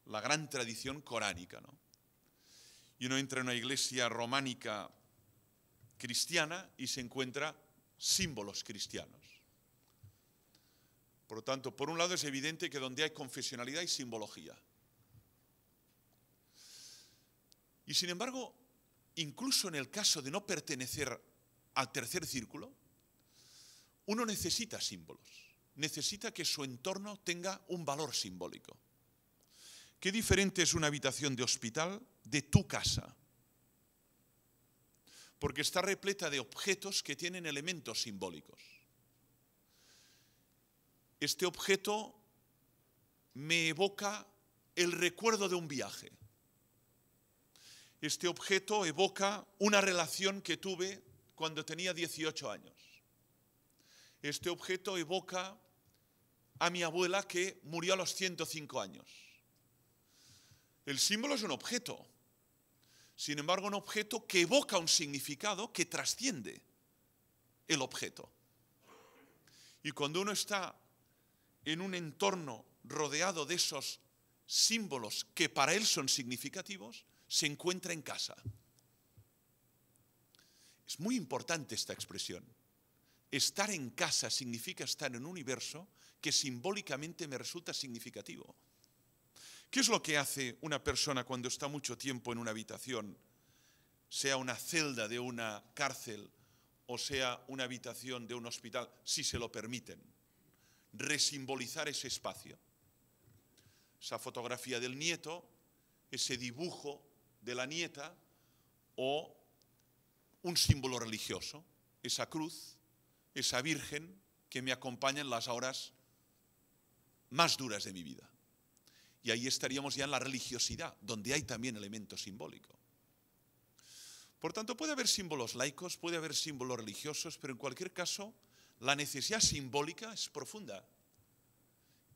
la gran tradición coránica, ¿no? Y uno entra en una iglesia románica cristiana y se encuentra símbolos cristianos. Por lo tanto, por un lado es evidente que donde hay confesionalidad hay simbología. Y sin embargo, incluso en el caso de no pertenecer al tercer círculo, uno necesita símbolos. Necesita que su entorno tenga un valor simbólico. ¿Qué diferente es una habitación de hospital de tu casa? Porque está repleta de objetos que tienen elementos simbólicos. Este objeto me evoca el recuerdo de un viaje. Este objeto evoca una relación que tuve cuando tenía dieciocho años. Este objeto evoca a mi abuela que murió a los ciento cinco años. El símbolo es un objeto, sin embargo un objeto que evoca un significado que trasciende el objeto. Y cuando uno está en un entorno rodeado de esos símbolos que para él son significativos, se encuentra en casa. Es muy importante esta expresión. Estar en casa significa estar en un universo que simbólicamente me resulta significativo. ¿Qué es lo que hace una persona cuando está mucho tiempo en una habitación, sea una celda de una cárcel o sea una habitación de un hospital, si se lo permiten? Resimbolizar ese espacio. Esa fotografía del nieto, ese dibujo de la nieta o un símbolo religioso, esa cruz, esa Virgen que me acompaña en las horas más duras de mi vida. Y ahí estaríamos ya en la religiosidad, donde hay también elemento simbólico. Por tanto, puede haber símbolos laicos, puede haber símbolos religiosos, pero en cualquier caso, La necesidad simbólica es profunda,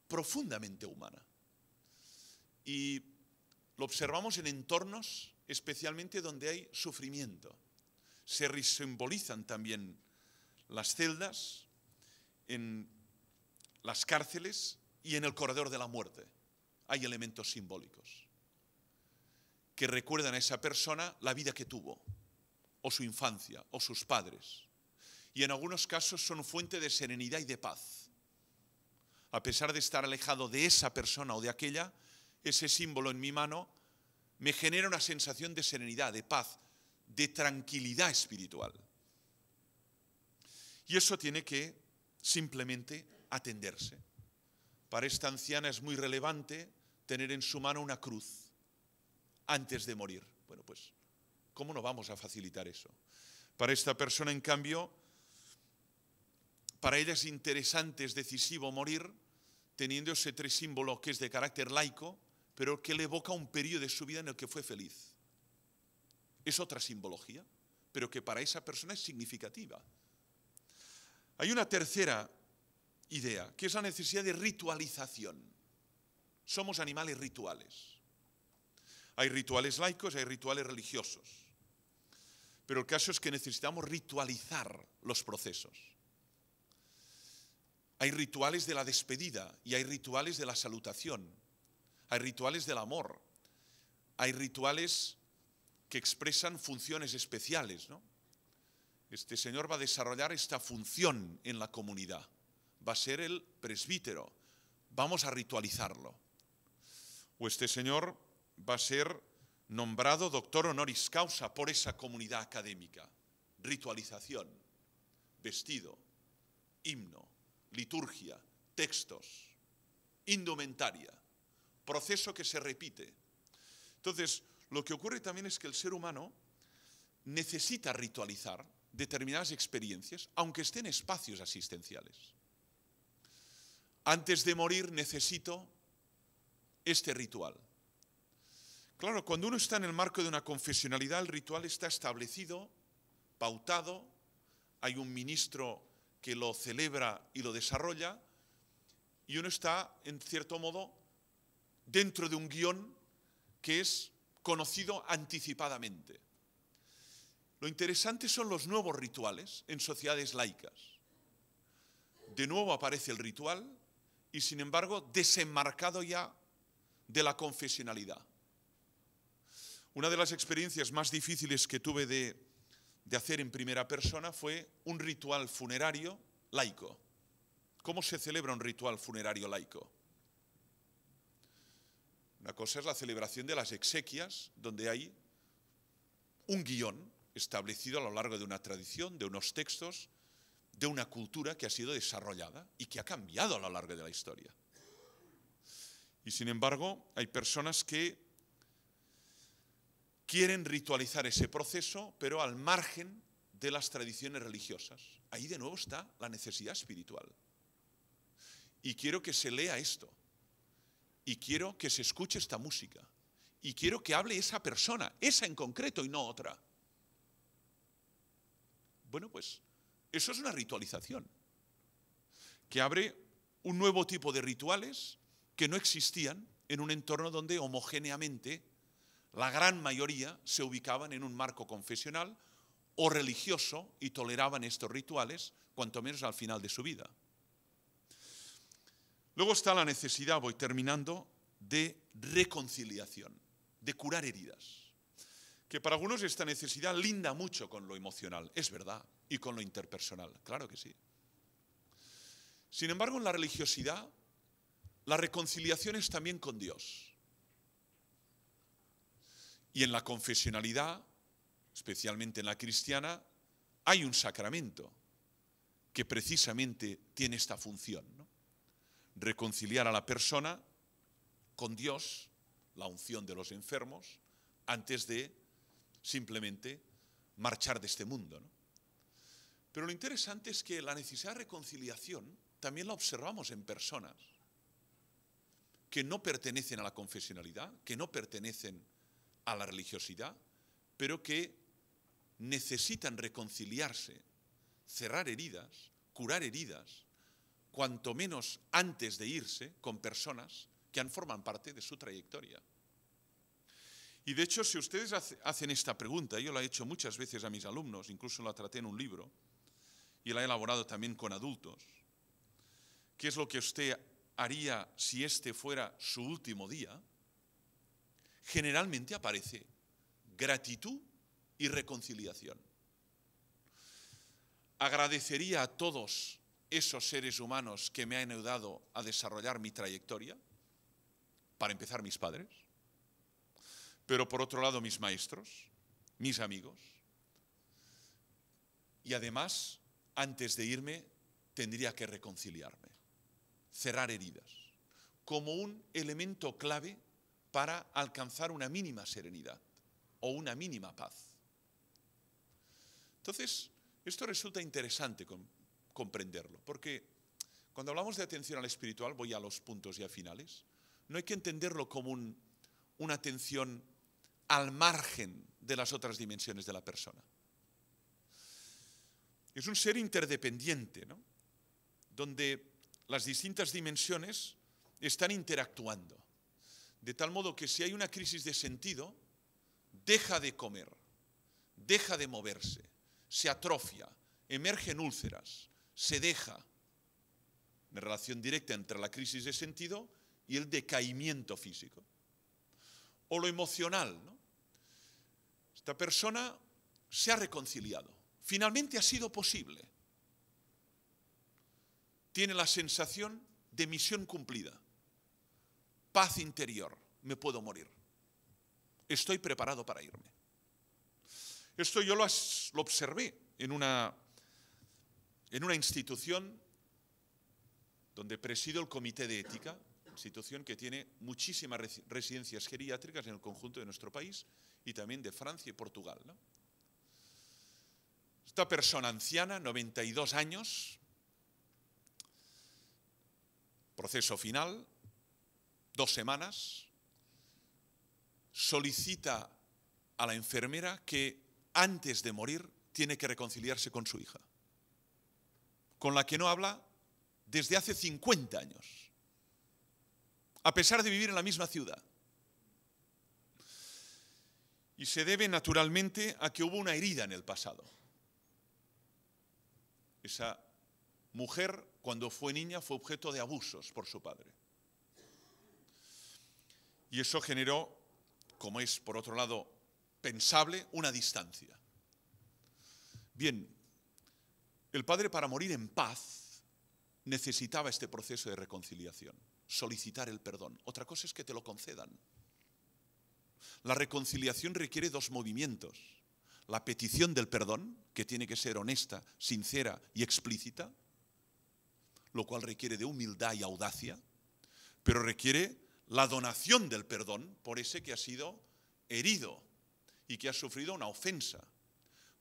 profundamente humana. Y lo observamos en entornos especialmente donde hay sufrimiento. Se resimbolizan también las celdas, en las cárceles y en el corredor de la muerte. Hay elementos simbólicos que recuerdan a esa persona la vida que tuvo, o su infancia, o sus padres. Y en algunos casos son fuente de serenidad y de paz. A pesar de estar alejado de esa persona o de aquella, ese símbolo en mi mano me genera una sensación de serenidad, de paz, de tranquilidad espiritual. Y eso tiene que simplemente atenderse. Para esta anciana es muy relevante tener en su mano una cruz antes de morir. Bueno, pues, ¿cómo no vamos a facilitar eso? Para esta persona, en cambio, para ella es interesante, es decisivo morir teniendo ese tres símbolo que es de carácter laico, pero que le evoca un periodo de su vida en el que fue feliz. Es otra simbología, pero que para esa persona es significativa. Hay una tercera idea, que es la necesidad de ritualización. Somos animales rituales. Hay rituales laicos, hay rituales religiosos. Pero el caso es que necesitamos ritualizar los procesos. Hay rituales de la despedida y hay rituales de la salutación. Hay rituales del amor. Hay rituales que expresan funciones especiales, ¿no? Este señor va a desarrollar esta función en la comunidad. Va a ser el presbítero. Vamos a ritualizarlo. O este señor va a ser nombrado doctor honoris causa por esa comunidad académica. Ritualización, vestido, himno, liturgia, textos, indumentaria, proceso que se repite. Entonces, lo que ocurre también es que el ser humano necesita ritualizar determinadas experiencias, aunque esté en espacios asistenciales. Antes de morir necesito este ritual. Claro, cuando uno está en el marco de una confesionalidad, el ritual está establecido, pautado, hay un ministro que lo celebra y lo desarrolla, y uno está, en cierto modo, dentro de un guión que es conocido anticipadamente. Lo interesante son los nuevos rituales en sociedades laicas. De nuevo aparece el ritual y, sin embargo, desenmarcado ya de la confesionalidad. Una de las experiencias más difíciles que tuve de de hacer en primera persona fue un ritual funerario laico. ¿Cómo se celebra un ritual funerario laico? Una cosa es la celebración de las exequias, donde hay un guión establecido a lo largo de una tradición, de unos textos, de una cultura que ha sido desarrollada y que ha cambiado a lo largo de la historia. Y sin embargo, hay personas que quieren ritualizar ese proceso, pero al margen de las tradiciones religiosas. Ahí de nuevo está la necesidad espiritual. Y quiero que se lea esto. Y quiero que se escuche esta música. Y quiero que hable esa persona, esa en concreto y no otra. Bueno, pues eso es una ritualización que abre un nuevo tipo de rituales que no existían en un entorno donde homogéneamente la gran mayoría se ubicaban en un marco confesional o religioso y toleraban estos rituales, cuanto menos al final de su vida. Luego está la necesidad, voy terminando, de reconciliación, de curar heridas. Que para algunos esta necesidad linda mucho con lo emocional, es verdad, y con lo interpersonal, claro que sí. Sin embargo, en la religiosidad, la reconciliación es también con Dios. Y en la confesionalidad, especialmente en la cristiana, hay un sacramento que precisamente tiene esta función, ¿no? Reconciliar a la persona con Dios, la unción de los enfermos, antes de simplemente marchar de este mundo, ¿no? Pero lo interesante es que la necesidad de reconciliación también la observamos en personas que no pertenecen a la confesionalidad, que no pertenecen a la religiosidad, pero que necesitan reconciliarse, cerrar heridas, curar heridas, cuanto menos antes de irse, con personas que han formado parte de su trayectoria. Y de hecho, si ustedes hace, hacen esta pregunta, yo la he hecho muchas veces a mis alumnos, incluso la traté en un libro, y la he elaborado también con adultos, ¿qué es lo que usted haría si este fuera su último día? Generalmente aparece gratitud y reconciliación. Agradecería a todos esos seres humanos que me han ayudado a desarrollar mi trayectoria, para empezar mis padres, pero por otro lado mis maestros, mis amigos, y además, antes de irme, tendría que reconciliarme, cerrar heridas, como un elemento clave para alcanzar una mínima serenidad o una mínima paz. Entonces, esto resulta interesante comprenderlo, porque cuando hablamos de atención al espiritual, voy a los puntos ya finales, no hay que entenderlo como un, una atención al margen de las otras dimensiones de la persona. Es un ser interdependiente, ¿no?, donde las distintas dimensiones están interactuando, de tal modo que si hay una crisis de sentido, deja de comer, deja de moverse, se atrofia, emergen úlceras, se deja. Una relación directa entre la crisis de sentido y el decaimiento físico. O lo emocional, ¿no? Esta persona se ha reconciliado. Finalmente ha sido posible. Tiene la sensación de misión cumplida. Paz interior. Me puedo morir. Estoy preparado para irme. Esto yo lo, lo observé en una, en una institución donde presido el comité de ética, institución que tiene muchísimas residencias geriátricas en el conjunto de nuestro país y también de Francia y Portugal, ¿no? Esta persona anciana, noventa y dos años, proceso final, dos semanas, solicita a la enfermera que antes de morir tiene que reconciliarse con su hija, con la que no habla desde hace cincuenta años, a pesar de vivir en la misma ciudad. Y se debe naturalmente a que hubo una herida en el pasado. Esa mujer, cuando fue niña, fue objeto de abusos por su padre. Y eso generó, como es por otro lado pensable, una distancia. Bien, el padre, para morir en paz, necesitaba este proceso de reconciliación, solicitar el perdón. Otra cosa es que te lo concedan. La reconciliación requiere dos movimientos. La petición del perdón, que tiene que ser honesta, sincera y explícita, lo cual requiere de humildad y audacia, pero requiere la donación del perdón por ese que ha sido herido y que ha sufrido una ofensa.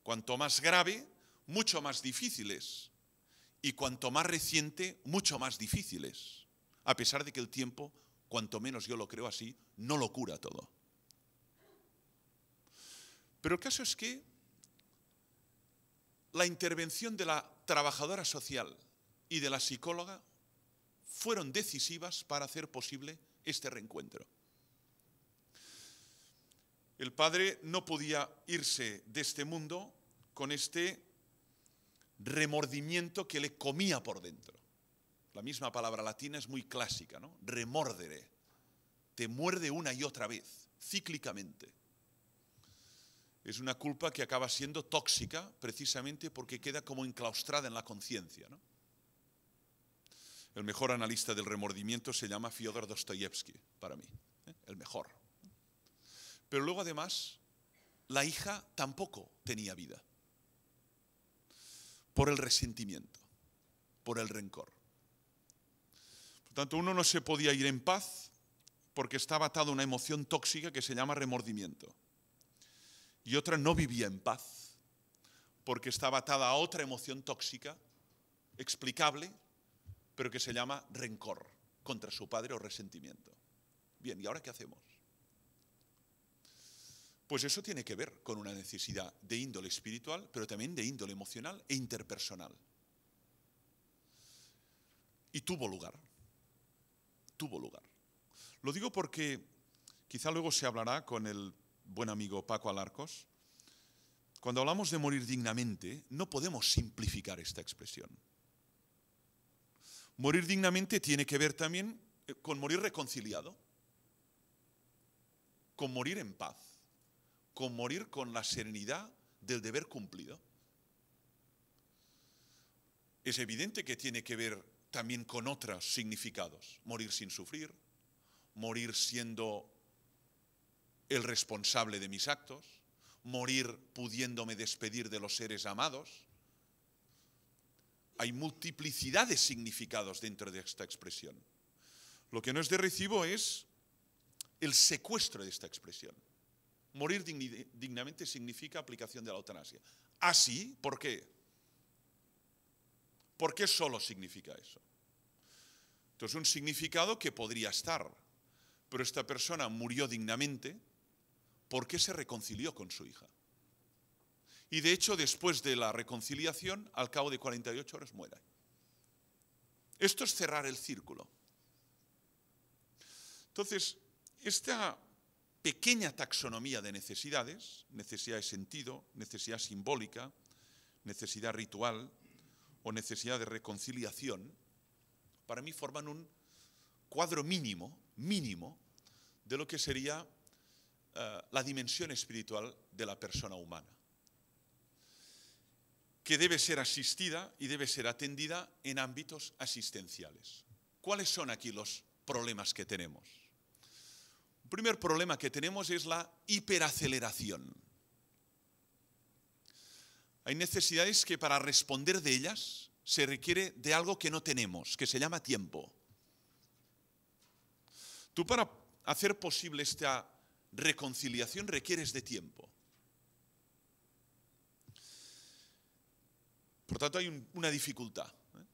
Cuanto más grave, mucho más difícil es, y cuanto más reciente, mucho más difícil es, a pesar de que el tiempo, cuanto menos yo lo creo así, no lo cura todo. Pero el caso es que la intervención de la trabajadora social y de la psicóloga fueron decisivas para hacer posible este reencuentro. El padre no podía irse de este mundo con este remordimiento que le comía por dentro. La misma palabra latina es muy clásica, ¿no? Remordere, te muerde una y otra vez, cíclicamente. Es una culpa que acaba siendo tóxica precisamente porque queda como enclaustrada en la conciencia, ¿no? El mejor analista del remordimiento se llama Fiódor Dostoievski, para mí, ¿eh? El mejor. Pero luego además, la hija tampoco tenía vida por el resentimiento, por el rencor. Por tanto, uno no se podía ir en paz porque estaba atado a una emoción tóxica que se llama remordimiento. Y otra no vivía en paz porque estaba atada a otra emoción tóxica, explicable, pero que se llama rencor contra su padre o resentimiento. Bien, ¿y ahora qué hacemos? Pues eso tiene que ver con una necesidad de índole espiritual, pero también de índole emocional e interpersonal. Y tuvo lugar, tuvo lugar. Lo digo porque quizá luego se hablará con el buen amigo Paco Alarcos. Cuando hablamos de morir dignamente, no podemos simplificar esta expresión. Morir dignamente tiene que ver también con morir reconciliado, con morir en paz, con morir con la serenidad del deber cumplido. Es evidente que tiene que ver también con otros significados. Morir sin sufrir, morir siendo el responsable de mis actos, morir pudiéndome despedir de los seres amados. Hay multiplicidad de significados dentro de esta expresión. Lo que no es de recibo es el secuestro de esta expresión. Morir dignamente significa aplicación de la eutanasia. ¿Ah, sí? ¿Por qué? ¿Por qué solo significa eso? Entonces, un significado que podría estar, pero esta persona murió dignamente porque se reconcilió con su hija. Y de hecho, después de la reconciliación, al cabo de cuarenta y ocho horas muere. Esto es cerrar el círculo. Entonces, esta pequeña taxonomía de necesidades, necesidad de sentido, necesidad simbólica, necesidad ritual o necesidad de reconciliación, para mí forman un cuadro mínimo, mínimo, de lo que sería uh, la dimensión espiritual de la persona humana, que debe ser asistida y debe ser atendida en ámbitos asistenciales. ¿Cuáles son aquí los problemas que tenemos? El primer problema que tenemos es la hiperaceleración. Hay necesidades que para responder de ellas se requiere de algo que no tenemos, que se llama tiempo. Tú para hacer posible esta reconciliación requieres de tiempo. Por tanto hay un, una dificultad. ¿eh?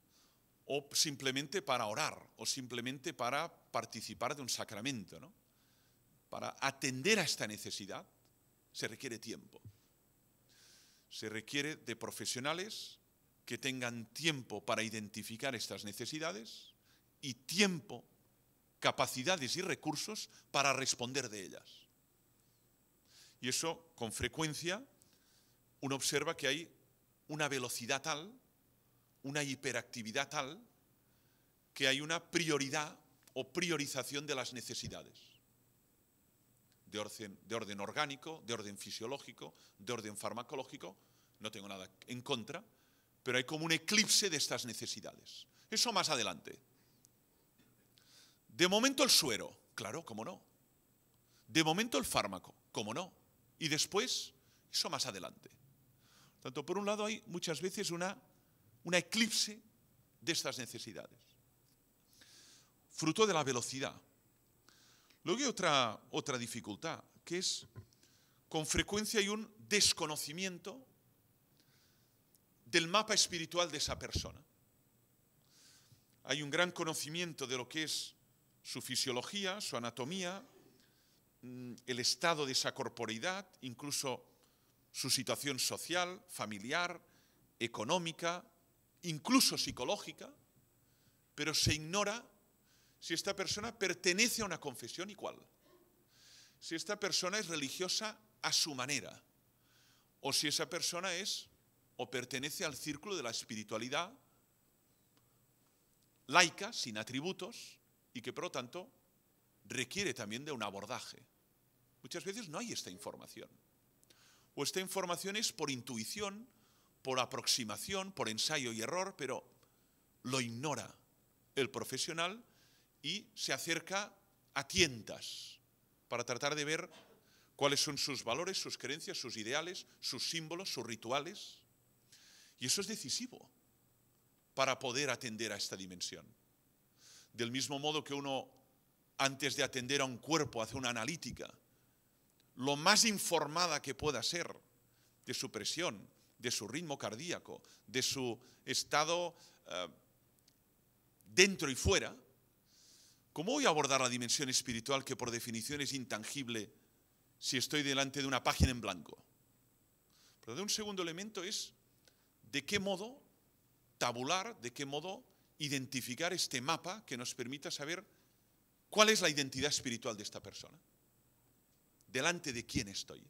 O simplemente para orar, o simplemente para participar de un sacramento, ¿no? Para atender a esta necesidad se requiere tiempo. Se requiere de profesionales que tengan tiempo para identificar estas necesidades y tiempo, capacidades y recursos para responder de ellas. Y eso, con frecuencia, uno observa que hay una velocidad tal, una hiperactividad tal, que hay una prioridad o priorización de las necesidades. De orden, de orden orgánico, de orden fisiológico, de orden farmacológico, no tengo nada en contra, pero hay como un eclipse de estas necesidades. Eso más adelante. De momento el suero, claro, cómo no. De momento el fármaco, cómo no. Y después, eso más adelante. Tanto por un lado hay muchas veces una, una eclipse de estas necesidades, fruto de la velocidad. Luego hay otra, otra dificultad, que es con frecuencia hay un desconocimiento del mapa espiritual de esa persona. Hay un gran conocimiento de lo que es su fisiología, su anatomía, el estado de esa corporeidad, incluso su situación social, familiar, económica, incluso psicológica, pero se ignora si esta persona pertenece a una confesión y cuál, si esta persona es religiosa a su manera, o si esa persona es o pertenece al círculo de la espiritualidad laica, sin atributos, y que por lo tanto requiere también de un abordaje. Muchas veces no hay esta información, o esta información es por intuición, por aproximación, por ensayo y error, pero lo ignora el profesional y se acerca a tientas para tratar de ver cuáles son sus valores, sus creencias, sus ideales, sus símbolos, sus rituales. Y eso es decisivo para poder atender a esta dimensión. Del mismo modo que uno, antes de atender a un cuerpo, hace una analítica, lo más informada que pueda ser de su presión, de su ritmo cardíaco, de su estado eh, dentro y fuera. ¿Cómo voy a abordar la dimensión espiritual que por definición es intangible si estoy delante de una página en blanco? Pero un segundo elemento es de qué modo tabular, de qué modo identificar este mapa que nos permita saber cuál es la identidad espiritual de esta persona, delante de quién estoy.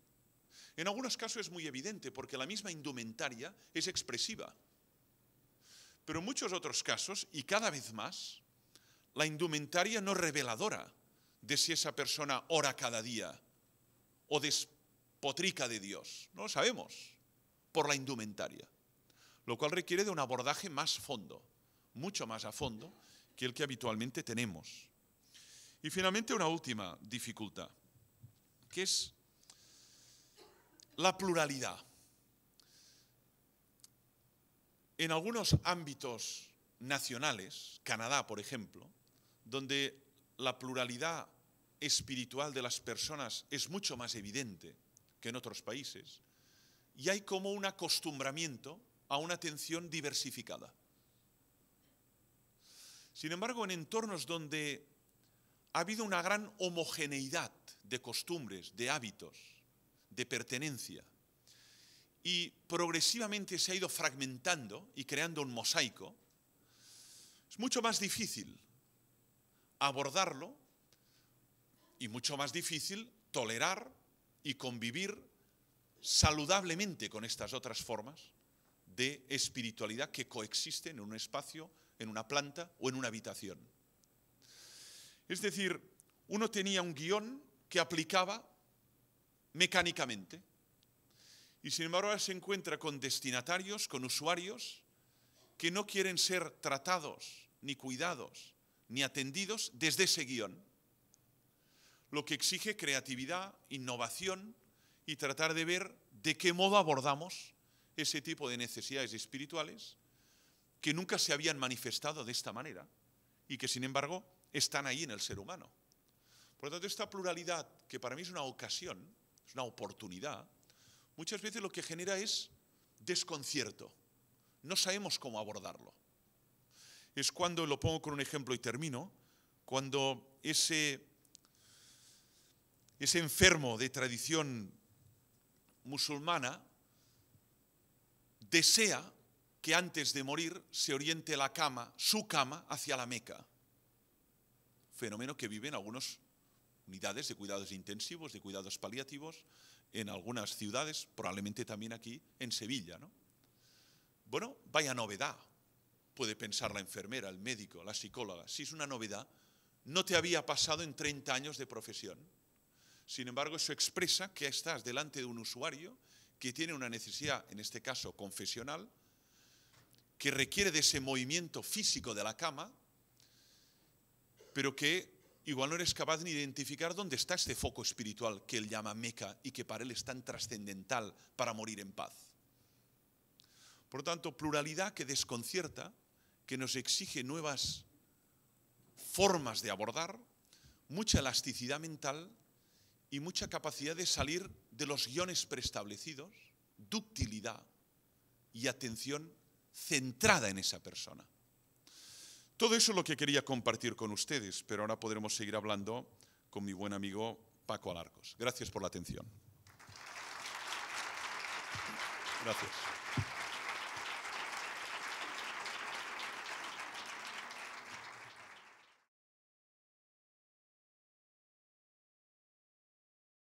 En algunos casos es muy evidente porque la misma indumentaria es expresiva, pero en muchos otros casos, y cada vez más, la indumentaria no reveladora de si esa persona ora cada día o despotrica de Dios, no lo sabemos, por la indumentaria, lo cual requiere de un abordaje más fondo, mucho más a fondo que el que habitualmente tenemos. Y finalmente una última dificultad, que es la pluralidad. En algunos ámbitos nacionales, Canadá por ejemplo, donde la pluralidad espiritual de las personas es mucho más evidente que en otros países, y hay como un acostumbramiento a una atención diversificada. Sin embargo, en entornos donde ha habido una gran homogeneidad de costumbres, de hábitos, de pertenencia, y progresivamente se ha ido fragmentando y creando un mosaico, es mucho más difícil abordarlo y mucho más difícil tolerar y convivir saludablemente con estas otras formas de espiritualidad que coexisten en un espacio, en una planta o en una habitación. Es decir, uno tenía un guión que aplicaba mecánicamente, y sin embargo ahora se encuentra con destinatarios, con usuarios que no quieren ser tratados, ni cuidados, ni atendidos desde ese guión, lo que exige creatividad, innovación y tratar de ver de qué modo abordamos ese tipo de necesidades espirituales que nunca se habían manifestado de esta manera y que sin embargo están ahí en el ser humano. Por lo tanto, esta pluralidad, que para mí es una ocasión, es una oportunidad, muchas veces lo que genera es desconcierto. No sabemos cómo abordarlo. Es cuando, lo pongo con un ejemplo y termino, cuando ese, ese enfermo de tradición musulmana desea que antes de morir se oriente la cama, su cama, hacia la Meca. Fenómeno que vive en algunas unidades de cuidados intensivos, de cuidados paliativos, en algunas ciudades, probablemente también aquí en Sevilla, ¿no? Bueno, vaya novedad, puede pensar la enfermera, el médico, la psicóloga. Si es una novedad, no te había pasado en treinta años de profesión. Sin embargo, eso expresa que estás delante de un usuario que tiene una necesidad, en este caso confesional, que requiere de ese movimiento físico de la cama, pero que igual no eres capaz ni de identificar dónde está este foco espiritual que él llama Meca y que para él es tan trascendental para morir en paz. Por lo tanto, pluralidad que desconcierta, que nos exige nuevas formas de abordar, mucha elasticidad mental y mucha capacidad de salir de los guiones preestablecidos, ductilidad y atención centrada en esa persona. Todo eso es lo que quería compartir con ustedes, pero ahora podremos seguir hablando con mi buen amigo Paco Alarcos. Gracias por la atención. Gracias.